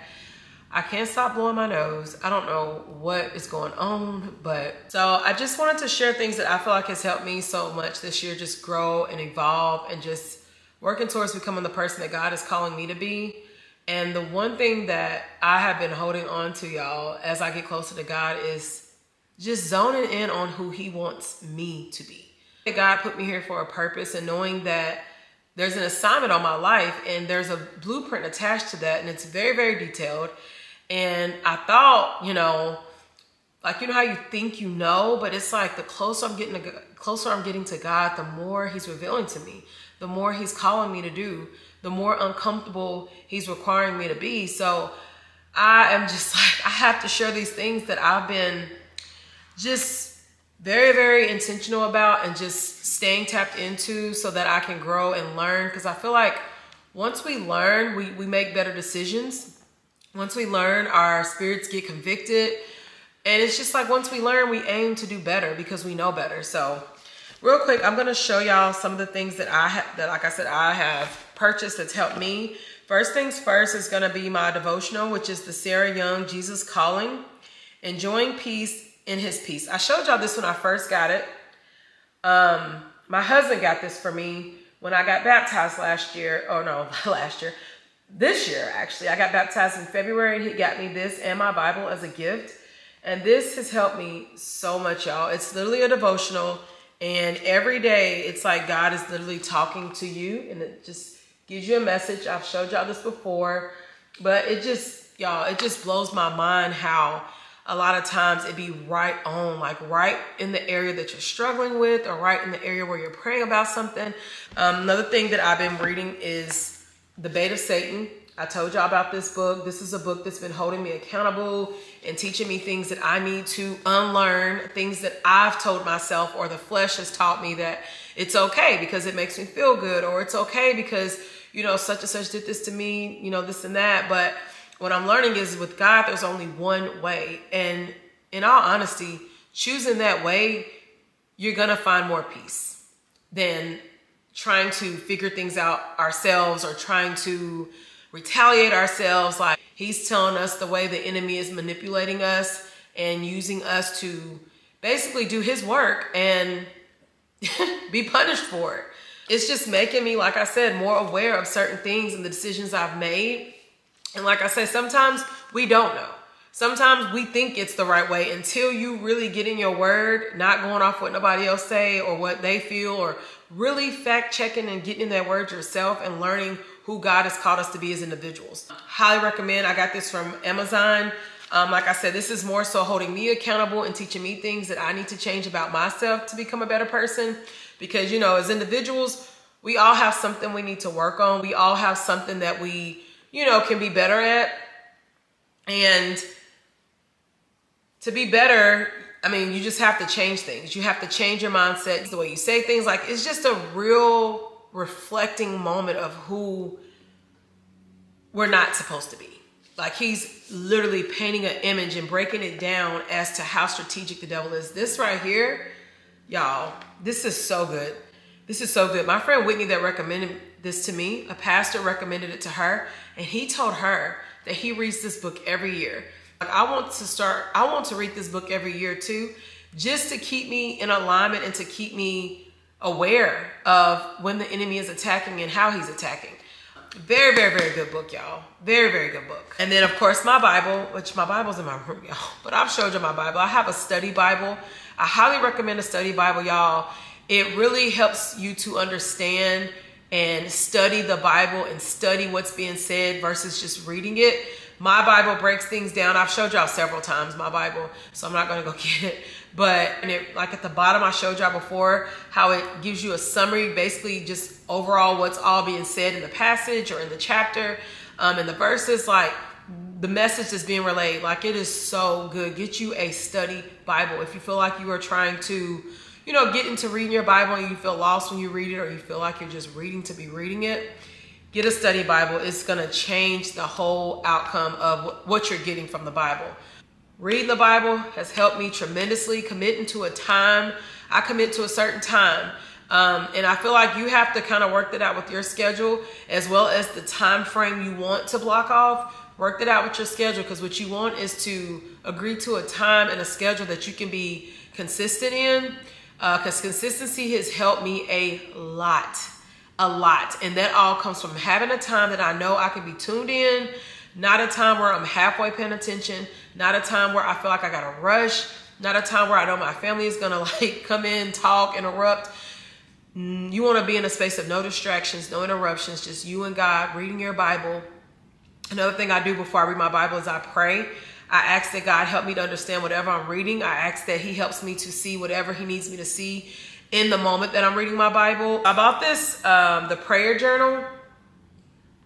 I can't stop blowing my nose. I don't know what is going on, but so I just wanted to share things that I feel like has helped me so much this year, just grow and evolve and just working towards becoming the person that God is calling me to be. And the one thing that I have been holding on to, y'all, as I get closer to God is just zoning in on who he wants me to be. God put me here for a purpose, and knowing that there's an assignment on my life and there's a blueprint attached to that, and it's very, very detailed. And I thought, you know, like, you know how you think you know, but it's like the closer I'm getting to, closer I'm getting to God, the more he's revealing to me, the more he's calling me to do, the more uncomfortable he's requiring me to be. So I am just like, I have to share these things that I've been just very, very intentional about and just staying tapped into so that I can grow and learn. Because I feel like once we learn, we, we make better decisions. Once we learn, our spirits get convicted. And it's just like, once we learn, we aim to do better because we know better. So real quick, I'm gonna show y'all some of the things that I have, that like I said, I have purchased that's helped me. First things first is gonna be my devotional, which is the Sarah Young, Jesus Calling, Enjoying Peace in His Peace. I showed y'all this when I first got it. Um, my husband got this for me when I got baptized last year, oh no, last year. This year, actually. I got baptized in February, and he got me this and my Bible as a gift. And this has helped me so much, y'all. It's literally a devotional, and every day it's like God is literally talking to you, and it just gives you a message. I've showed y'all this before, but it just, y'all, it just blows my mind how a lot of times it be right on, like right in the area that you're struggling with, or right in the area where you're praying about something. Um, another thing that I've been reading is The Bait of Satan. I told y'all about this book. This is a book that's been holding me accountable and teaching me things that I need to unlearn, things that I've told myself or the flesh has taught me that it's okay because it makes me feel good, or it's okay because, you know, such and such did this to me, you know, this and that. But what I'm learning is with God, there's only one way. And in all honesty, choosing that way, you're going to find more peace than trying to figure things out ourselves or trying to retaliate ourselves. Like, he's telling us the way the enemy is manipulating us and using us to basically do his work and be punished for it. It's just making me, like I said, more aware of certain things and the decisions I've made. And like I said, sometimes we don't know. Sometimes we think it's the right way until you really get in your word, not going off what nobody else say or what they feel, or really fact checking and getting in that word yourself and learning who God has called us to be as individuals. Highly recommend. I got this from Amazon. Um, like I said, this is more so holding me accountable and teaching me things that I need to change about myself to become a better person. Because, you know, as individuals, we all have something we need to work on. We all have something that we, you know, can be better at. And to be better, I mean, you just have to change things. You have to change your mindset, the way you say things. Like, it's just a real reflecting moment of who we're not supposed to be. Like, he's literally painting an image and breaking it down as to how strategic the devil is. This right here, y'all, this is so good. This is so good. My friend Whitney that recommended this to me, a pastor recommended it to her, and he told her that he reads this book every year. I want to start, I want to read this book every year too, just to keep me in alignment and to keep me aware of when the enemy is attacking and how he's attacking. Very, very, very good book, y'all. Very, very good book. And then of course my Bible, which my Bible's in my room, y'all, but I've showed you my Bible. I have a study Bible. I highly recommend a study Bible, y'all. It really helps you to understand and study the Bible and study what's being said versus just reading it. My Bible breaks things down. I've showed y'all several times my Bible, so I'm not going to go get it. But and it, like at the bottom, I showed y'all before how it gives you a summary, basically just overall what's all being said in the passage or in the chapter, um, in the verses. Like, the message that's being relayed, like, it is so good. Get you a study Bible. If you feel like you are trying to, you know, get into reading your Bible and you feel lost when you read it, or you feel like you're just reading to be reading it, get a study Bible. It's going to change the whole outcome of what you're getting from the Bible. Reading the Bible has helped me tremendously. Committing to a time. I commit to a certain time. Um, and I feel like you have to kind of work that out with your schedule, as well as the time frame you want to block off. Work that out with your schedule, because what you want is to agree to a time and a schedule that you can be consistent in, because uh, consistency has helped me a lot, a lot. And that all comes from having a time that I know I can be tuned in, not a time where I'm halfway paying attention, not a time where I feel like I got to rush, not a time where I know my family is going to like come in, talk, interrupt. You want to be in a space of no distractions, no interruptions, just you and God, reading your Bible. Another thing I do before I read my Bible is I pray. I ask that God help me to understand whatever I'm reading. I ask that he helps me to see whatever he needs me to see in the moment that I'm reading my Bible. I bought this, um, the prayer journal.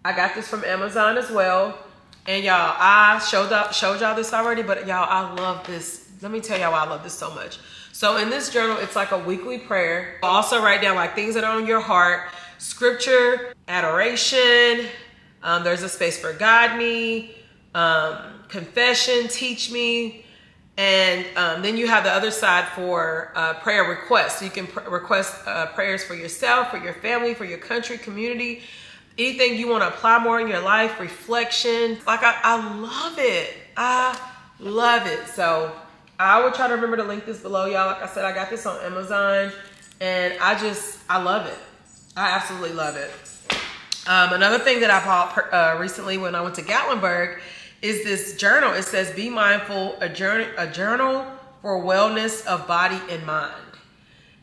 I got this from Amazon as well. And y'all, I showed up, showed y'all this already, but y'all, I love this. Let me tell y'all why I love this so much. So in this journal, it's like a weekly prayer. I also write down like things that are on your heart, scripture, adoration. Um, there's a space for guide me, um, confession, teach me. And um, then you have the other side for uh, prayer requests. So you can pr request uh, prayers for yourself, for your family, for your country, community, anything you want to apply more in your life, reflection. Like, I, I love it. I love it. So I will try to remember to link this below, y'all. Like I said, I got this on Amazon and I just, I love it. I absolutely love it. Um, another thing that I bought uh, recently when I went to Gatlinburg is this journal. It says, be mindful, a journal, a journal for wellness of body and mind.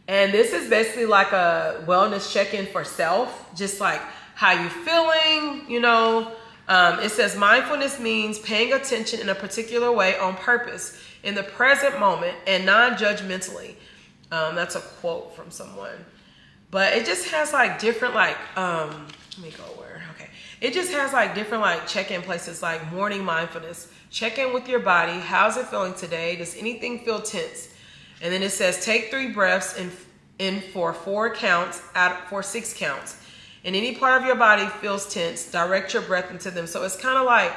And this is basically like a wellness check-in for self, just like how you feeling, you know. Um, it says mindfulness means paying attention in a particular way on purpose in the present moment and non-judgmentally. Um, that's a quote from someone, but it just has like different like, um, let me go where, okay. It just has like different like check-in places, like morning mindfulness. Check in with your body. How's it feeling today? Does anything feel tense? And then it says take three breaths in, in for four counts, out for six counts. And any part of your body feels tense, direct your breath into them. So it's kind of like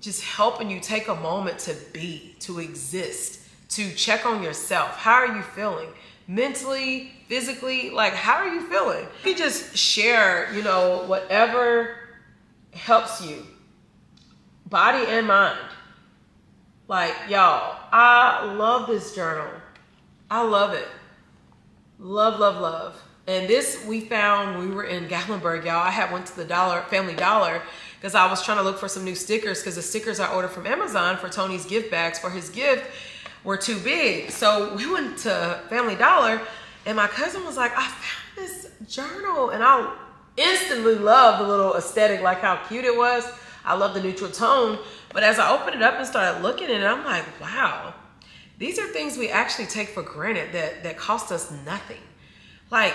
just helping you take a moment to be, to exist, to check on yourself. How are you feeling? Mentally, physically, like, how are you feeling? You can just share, you know, whatever helps you, body and mind. Like, y'all, I love this journal. I love it. Love, love, love. And this we found when we were in Gatlinburg, y'all. I had went to the dollar, Family Dollar, because I was trying to look for some new stickers, because the stickers I ordered from Amazon for Tony's gift bags for his gift were too big. So we went to Family Dollar and my cousin was like, I found this journal, and I instantly loved the little aesthetic, like how cute it was. I love the neutral tone. But as I opened it up and started looking at it, I'm like, wow, these are things we actually take for granted that, that cost us nothing. Like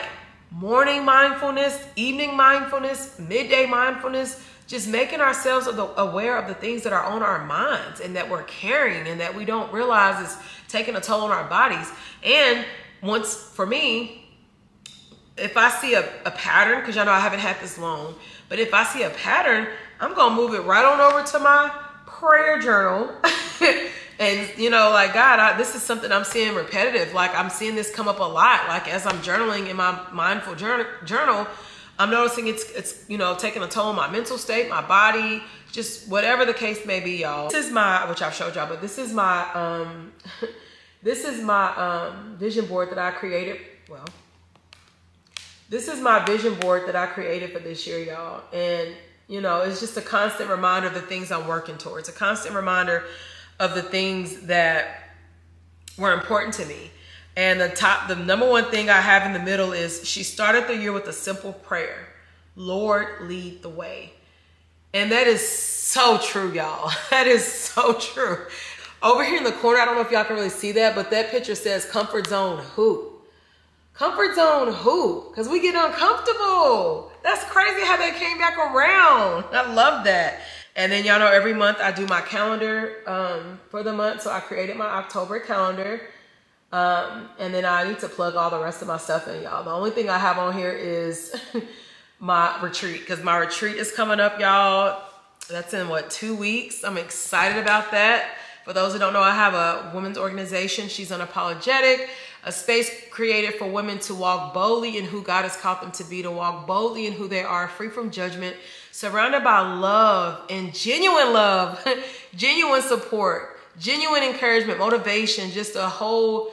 morning mindfulness, evening mindfulness, midday mindfulness, just making ourselves aware of the things that are on our minds and that we're carrying and that we don't realize is taking a toll on our bodies. And once, for me, if I see a, a pattern, because y'all know I haven't had this long, but if I see a pattern, I'm going to move it right on over to my prayer journal. And, you know, like, God, I, this is something I'm seeing repetitive. Like, I'm seeing this come up a lot. Like, as I'm journaling in my mindful journal, journal I'm noticing it's, it's, you know, taking a toll on my mental state, my body, just whatever the case may be, y'all. This is my, which I've showed y'all, but this is my, um, this is my um, vision board that I created. Well, this is my vision board that I created for this year, y'all. And, you know, it's just a constant reminder of the things I'm working towards, a constant reminder of the things that were important to me. And the top, the number one thing I have in the middle is she started the year with a simple prayer. Lord, lead the way. And that is so true, y'all. That is so true. Over here in the corner, I don't know if y'all can really see that, but that picture says comfort zone who? Comfort zone who? Because we get uncomfortable. That's crazy how that came back around. I love that. And then y'all know every month I do my calendar um, for the month. So I created my October calendar. Um, and then I need to plug all the rest of my stuff in, y'all. The only thing I have on here is my retreat, because my retreat is coming up, y'all. That's in, what, two weeks? I'm excited about that. For those who don't know, I have a women's organization, She's Unapologetic, a space created for women to walk boldly in who God has called them to be, to walk boldly in who they are, free from judgment, surrounded by love and genuine love, genuine support, genuine encouragement, motivation, just a whole,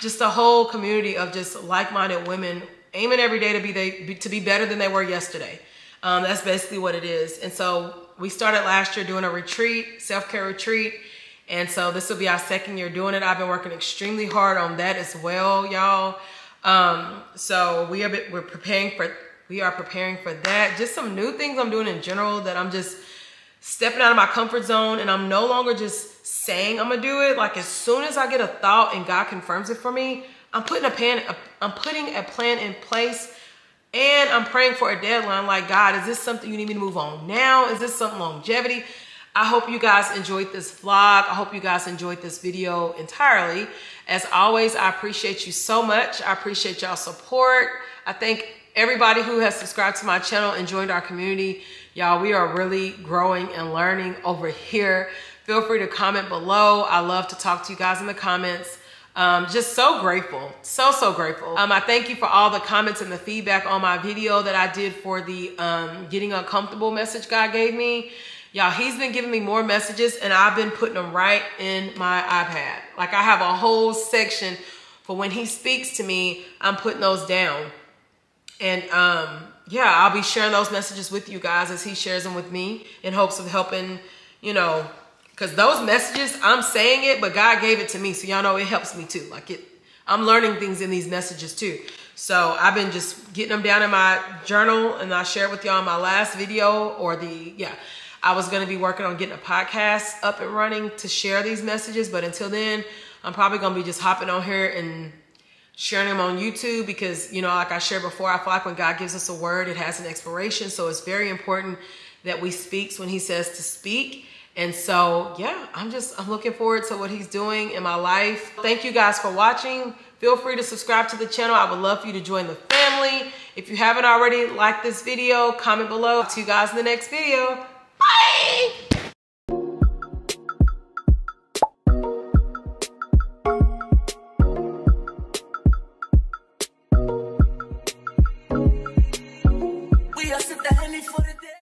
just a whole community of just like-minded women aiming every day to be they, to be better than they were yesterday. Um, that's basically what it is. And so we started last year doing a retreat, self-care retreat. And so this will be our second year doing it. I've been working extremely hard on that as well, y'all. Um, so we are we're preparing for we are preparing for that. Just some new things I'm doing in general that I'm just stepping out of my comfort zone, and I'm no longer just saying I'm gonna do it. Like as soon as I get a thought and God confirms it for me, I'm putting a plan. I'm putting a plan in place, and I'm praying for a deadline. Like, God, is this something you need me to move on now? Is this something longevity? I hope you guys enjoyed this vlog. I hope you guys enjoyed this video entirely. As always, I appreciate you so much. I appreciate y'all's support. I thank everybody who has subscribed to my channel and joined our community. Y'all, we are really growing and learning over here. Feel free to comment below. I love to talk to you guys in the comments. Um, just so grateful, so, so grateful. Um, I thank you for all the comments and the feedback on my video that I did for the um, Getting Uncomfortable message God gave me. Y'all, he's been giving me more messages and I've been putting them right in my iPad. Like I have a whole section for when he speaks to me, I'm putting those down. And um, yeah, I'll be sharing those messages with you guys as he shares them with me in hopes of helping, you know, because those messages, I'm saying it, but God gave it to me. So y'all know it helps me too. Like it, I'm learning things in these messages too. So I've been just getting them down in my journal, and I shared with y'all in my last video or the, yeah, I was going to be working on getting a podcast up and running to share these messages. But until then, I'm probably going to be just hopping on here and sharing them on YouTube because, you know, like I shared before, I feel like when God gives us a word, it has an expiration. So it's very important that we speak when he says to speak. And so, yeah, I'm just, I'm looking forward to what he's doing in my life. Thank you guys for watching. Feel free to subscribe to the channel. I would love for you to join the family. If you haven't already liked this video, comment below. See you guys in the next video. Bye.